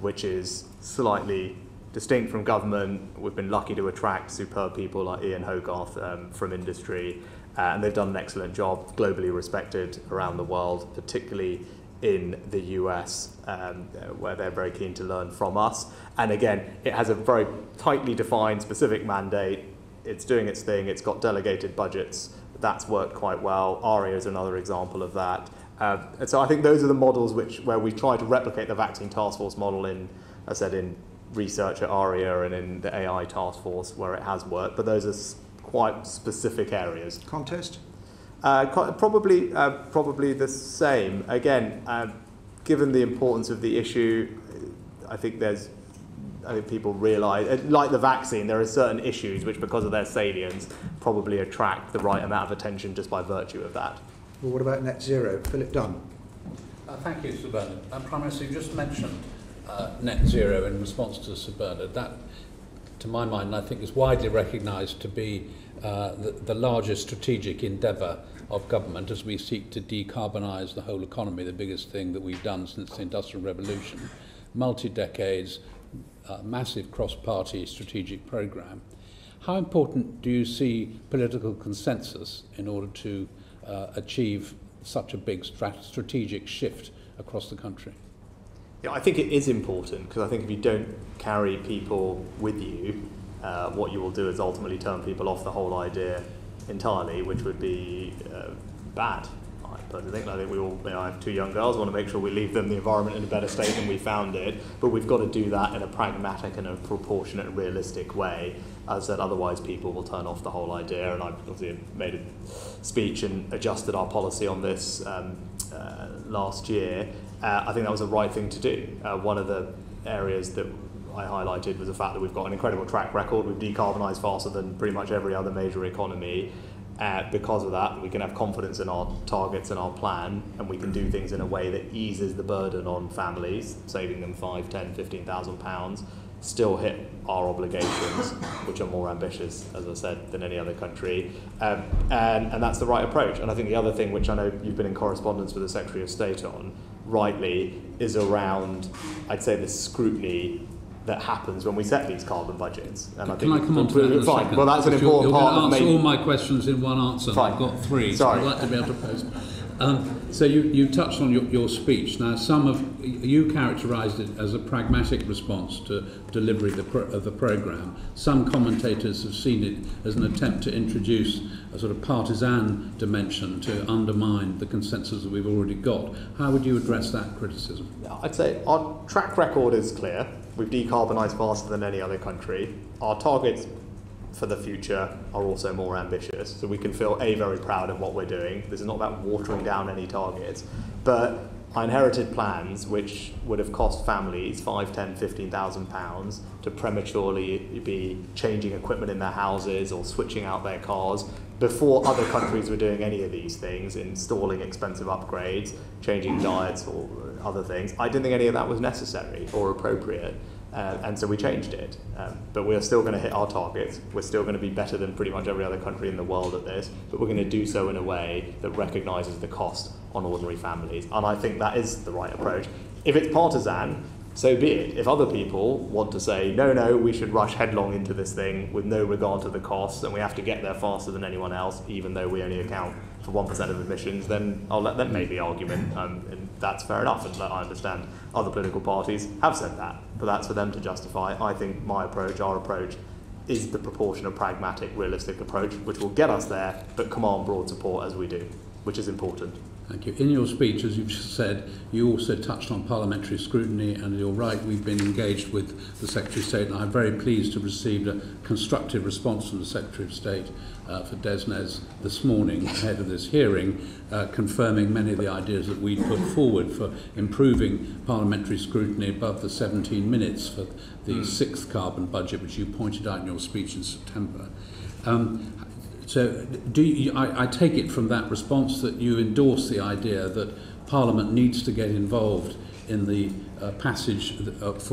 which is slightly distinct from government. We've been lucky to attract superb people like Ian Hogarth from industry, and they've done an excellent job, globally respected around the world, particularly in the US, where they're very keen to learn from us. And again, it has a very tightly defined specific mandate. It's doing its thing. It's got delegated budgets. That's worked quite well. ARIA is another example of that. And so I think those are the models where we try to replicate the vaccine task force model in, as I said, in research at ARIA and in the AI task force where it has worked. But those are quite specific areas. Contest? Probably the same. Again, given the importance of the issue, I think people realise, like the vaccine, there are certain issues which, because of their salience, probably attract the right amount of attention just by virtue of that. Well, what about net zero? Philip Dunn. Thank you, Sir Bernard. Prime Minister, you just mentioned net zero in response to Sir Bernard. That, to my mind, I think is widely recognised to be the largest strategic endeavour of government as we seek to decarbonise the whole economy, the biggest thing that we've done since the Industrial Revolution. Multi-decades, massive cross-party strategic programme. How important do you see political consensus in order to achieve such a big strategic shift across the country? Yeah, I think it is important, because I think if you don't carry people with you, what you will do is ultimately turn people off the whole idea entirely, which would be bad. I personally think, I have two young girls, want to make sure we leave them the environment in a better state than we found it, but we've got to do that in a pragmatic and a proportionate and realistic way. As I said, otherwise people will turn off the whole idea, and I obviously made a speech and adjusted our policy on this last year. I think that was the right thing to do. One of the areas that I highlighted was the fact that we've got an incredible track record. We've decarbonised faster than pretty much every other major economy. Because of that, we can have confidence in our targets and our plan, and we can do things in a way that eases the burden on families, saving them £5, £10, £15,000, still hit our obligations, which are more ambitious, as I said, than any other country. And that's the right approach. And I think the other thing, which I know you've been in correspondence with the Secretary of State on, rightly, is around, I'd say, the scrutiny that happens when we set these carbon budgets. And I think I come on to that in a second? Well, that's an important part. You're going to answer all my questions in one answer. Fine. I've got three, sorry. So I'd like to be able to pose. So you touched on your speech. Now, you characterised it as a pragmatic response to delivery of the programme. Some commentators have seen it as an attempt to introduce a sort of partisan dimension to undermine the consensus that we've already got. How would you address that criticism? I'd say our track record is clear. We've decarbonised faster than any other country. Our targets for the future are also more ambitious, so we can feel very proud of what we're doing. This is not about watering down any targets, but I inherited plans which would have cost families £5, £10, £15,000 to prematurely be changing equipment in their houses or switching out their cars before other countries were doing any of these things, installing expensive upgrades, changing diets or other things. I didn't think any of that was necessary or appropriate. And so we changed it, but we're still going to hit our targets. We're still going to be better than pretty much every other country in the world at this, but we're going to do so in a way that recognises the cost on ordinary families. And I think that is the right approach. If it's partisan, so be it. If other people want to say, no, we should rush headlong into this thing with no regard to the costs, and we have to get there faster than anyone else, even though we only account for 1% of emissions, then I'll let them make the argument, and that's fair enough. And I understand other political parties have said that, but that's for them to justify. I think my approach, our approach, is the proportional, pragmatic, realistic approach, which will get us there, but command broad support as we do, which is important. Thank you. In your speech, as you've just said, you also touched on parliamentary scrutiny, and you're right, we've been engaged with the Secretary of State, and I'm very pleased to have received a constructive response from the Secretary of State for DESNZ this morning ahead of this hearing, confirming many of the ideas that we put forward for improving parliamentary scrutiny above the 17 minutes for the sixth carbon budget, which you pointed out in your speech in September. So I take it from that response that you endorse the idea that Parliament needs to get involved in the passage for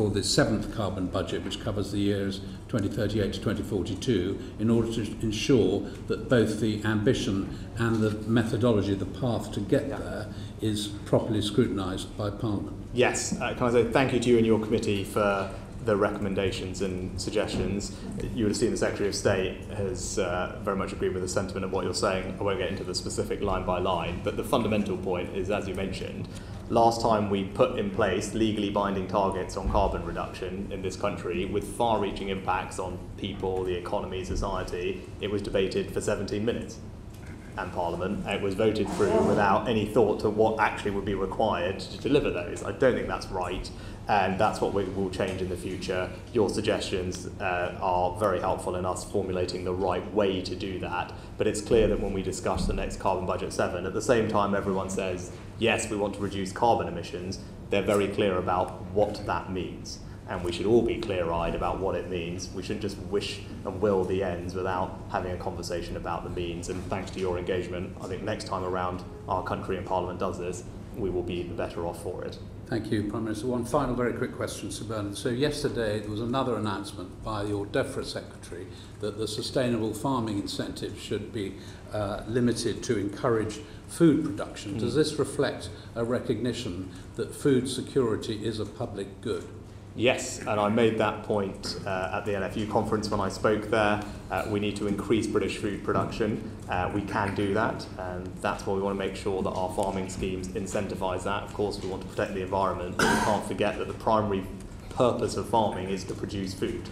the 7th carbon budget, which covers the years 2038 to 2042, in order to ensure that both the ambition and the methodology, the path to get there, is properly scrutinised by Parliament. Yes, can I say thank you to you and your committee for the recommendations and suggestions. You would have seen the Secretary of State has very much agreed with the sentiment of what you're saying. I won't get into the specific line by line, but the fundamental point is, as you mentioned, last time we put in place legally binding targets on carbon reduction in this country with far-reaching impacts on people, the economy, society. It was debated for 17 minutes in Parliament. It was voted through without any thought to what actually would be required to deliver those. I don't think that's right. And that's what we will change in the future. Your suggestions are very helpful in us formulating the right way to do that. But it's clear that when we discuss the next Carbon Budget 7, at the same time everyone says, yes, we want to reduce carbon emissions, they're very clear about what that means. And we should all be clear-eyed about what it means. We shouldn't just wish and will the ends without having a conversation about the means. And thanks to your engagement, I think next time around our country and Parliament does this, we will be better off for it. Thank you, Prime Minister. One final very quick question, Sir Bernard. So yesterday there was another announcement by your DEFRA Secretary that the sustainable farming incentive should be limited to encourage food production. Does this reflect a recognition that food security is a public good? Yes, and I made that point at the NFU conference when I spoke there. We need to increase British food production. We can do that, and that's why we want to make sure that our farming schemes incentivise that. Of course, we want to protect the environment, but we can't forget that the primary purpose of farming is to produce food.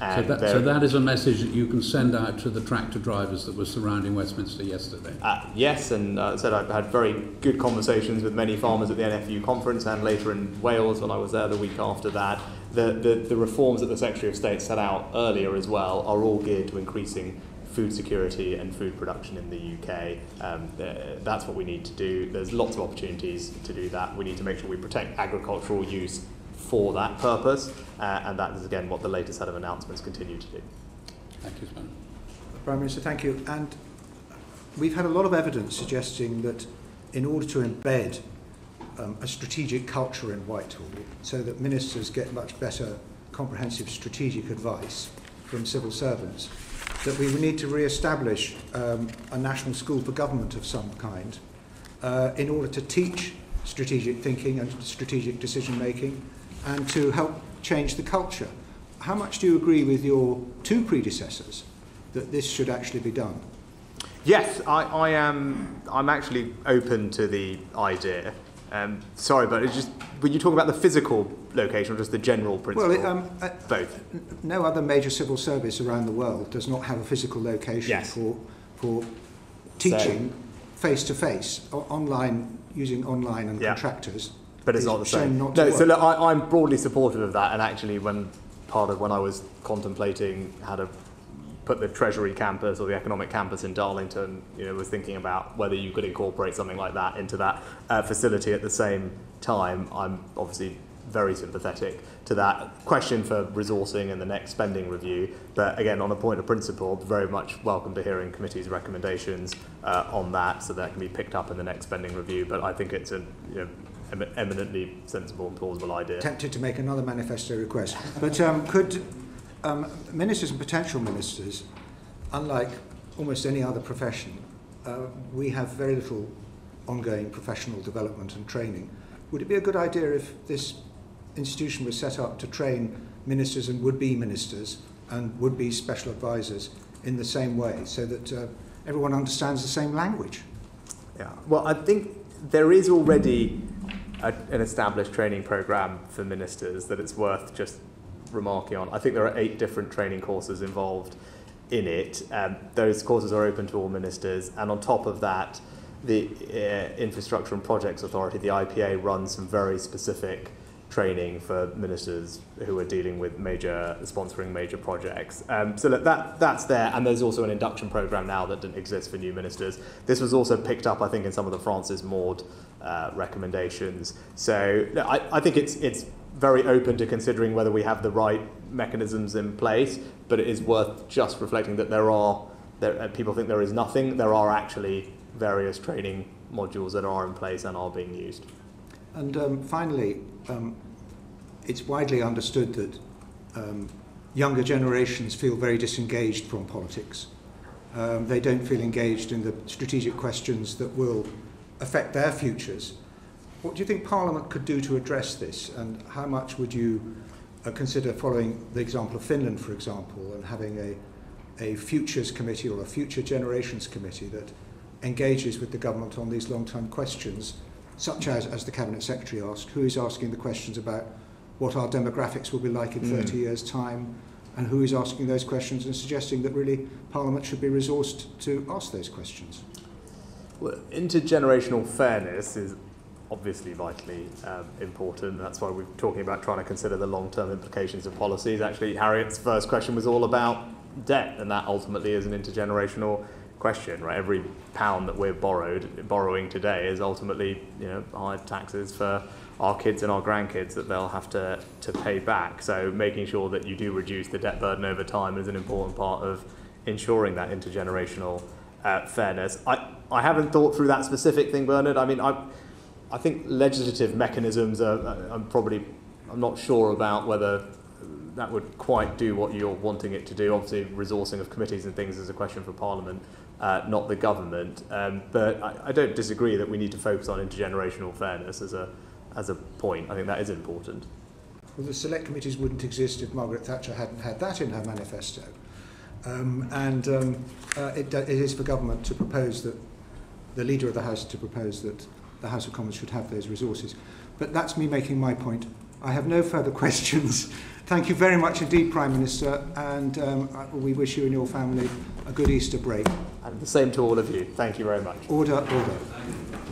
And so that is a message that you can send out to the tractor drivers that were surrounding Westminster yesterday? Yes, and as I said, I've had very good conversations with many farmers at the NFU conference and later in Wales when I was there the week after that. The reforms that the Secretary of State set out earlier as well are all geared to increasing food security and food production in the UK. That's what we need to do. There's lots of opportunities to do that. We need to make sure we protect agricultural use for that purpose, and that is again what the latest set of announcements continue to do. Thank you, Sir. Prime Minister, thank you. And we've had a lot of evidence suggesting that in order to embed a strategic culture in Whitehall so that ministers get much better comprehensive strategic advice from civil servants, that we need to re-establish a national school for government of some kind in order to teach strategic thinking and strategic decision making, and to help change the culture. How much do you agree with your two predecessors that this should actually be done? Yes, I'm actually open to the idea. Sorry, but it's just, when you talk about the physical location or just the general principle? Well, both. No other major civil service around the world does not have a physical location for teaching face-to-face, online, using online and contractors. But it's not the same. No, so look, I'm broadly supportive of that, and actually when I was contemplating how to put the Treasury campus or the economic campus in Darlington, was thinking about whether you could incorporate something like that into that facility at the same time. I'm obviously very sympathetic to that question for resourcing and the next spending review. But again, on a point of principle, very much welcome to hearing committee's recommendations on that, so that can be picked up in the next spending review. But I think it's a eminently sensible and plausible idea. Tempted to make another manifesto request. But could ministers and potential ministers, unlike almost any other profession, we have very little ongoing professional development and training. Would it be a good idea if this institution was set up to train ministers and would-be ministers and would-be special advisors in the same way, so that everyone understands the same language? Yeah. Well, I think there is already an established training programme for ministers that it's worth just remarking on. I think there are 8 different training courses involved in it. Those courses are open to all ministers, and on top of that, the Infrastructure and Projects Authority, the IPA, runs some very specific training for ministers who are dealing with sponsoring major projects. So that's there, and there's also an induction programme now that didn't exist for new ministers. This was also picked up, I think, in some of the Francis Maud recommendations. So I think it's very open to considering whether we have the right mechanisms in place, but it is worth just reflecting that people think there is nothing. There are actually various training modules that are in place and are being used. And finally, it's widely understood that younger generations feel very disengaged from politics. They don't feel engaged in the strategic questions that will affect their futures. What do you think Parliament could do to address this, and how much would you consider following the example of Finland, for example, and having a Futures Committee or a Future Generations Committee that engages with the government on these long-term questions, such as the Cabinet Secretary asked, who is asking the questions about what our demographics will be like in 30 years' time, and who is asking those questions and suggesting that really Parliament should be resourced to ask those questions? Well, intergenerational fairness is obviously vitally important. That's why we're talking about trying to consider the long-term implications of policies. Actually, Harriet's first question was all about debt, and that ultimately is an intergenerational question, right? Every pound that we're borrowing today is ultimately, you know, high taxes for our kids and our grandkids that they'll have to pay back. So making sure that you do reduce the debt burden over time is an important part of ensuring that intergenerational fairness. I haven't thought through that specific thing, Bernard. I mean, I think legislative mechanisms are I'm not sure about whether that would quite do what you're wanting it to do. Obviously, resourcing of committees and things is a question for Parliament, not the government. But I don't disagree that we need to focus on intergenerational fairness as a point. I think that is important. Well, the select committees wouldn't exist if Margaret Thatcher hadn't had that in her manifesto. It is for government to propose that, the Leader of the House to propose that the House of Commons should have those resources. But that's me making my point. I have no further questions. Thank you very much indeed, Prime Minister, and we wish you and your family a good Easter break. And the same to all of you. Thank you very much. Order, order.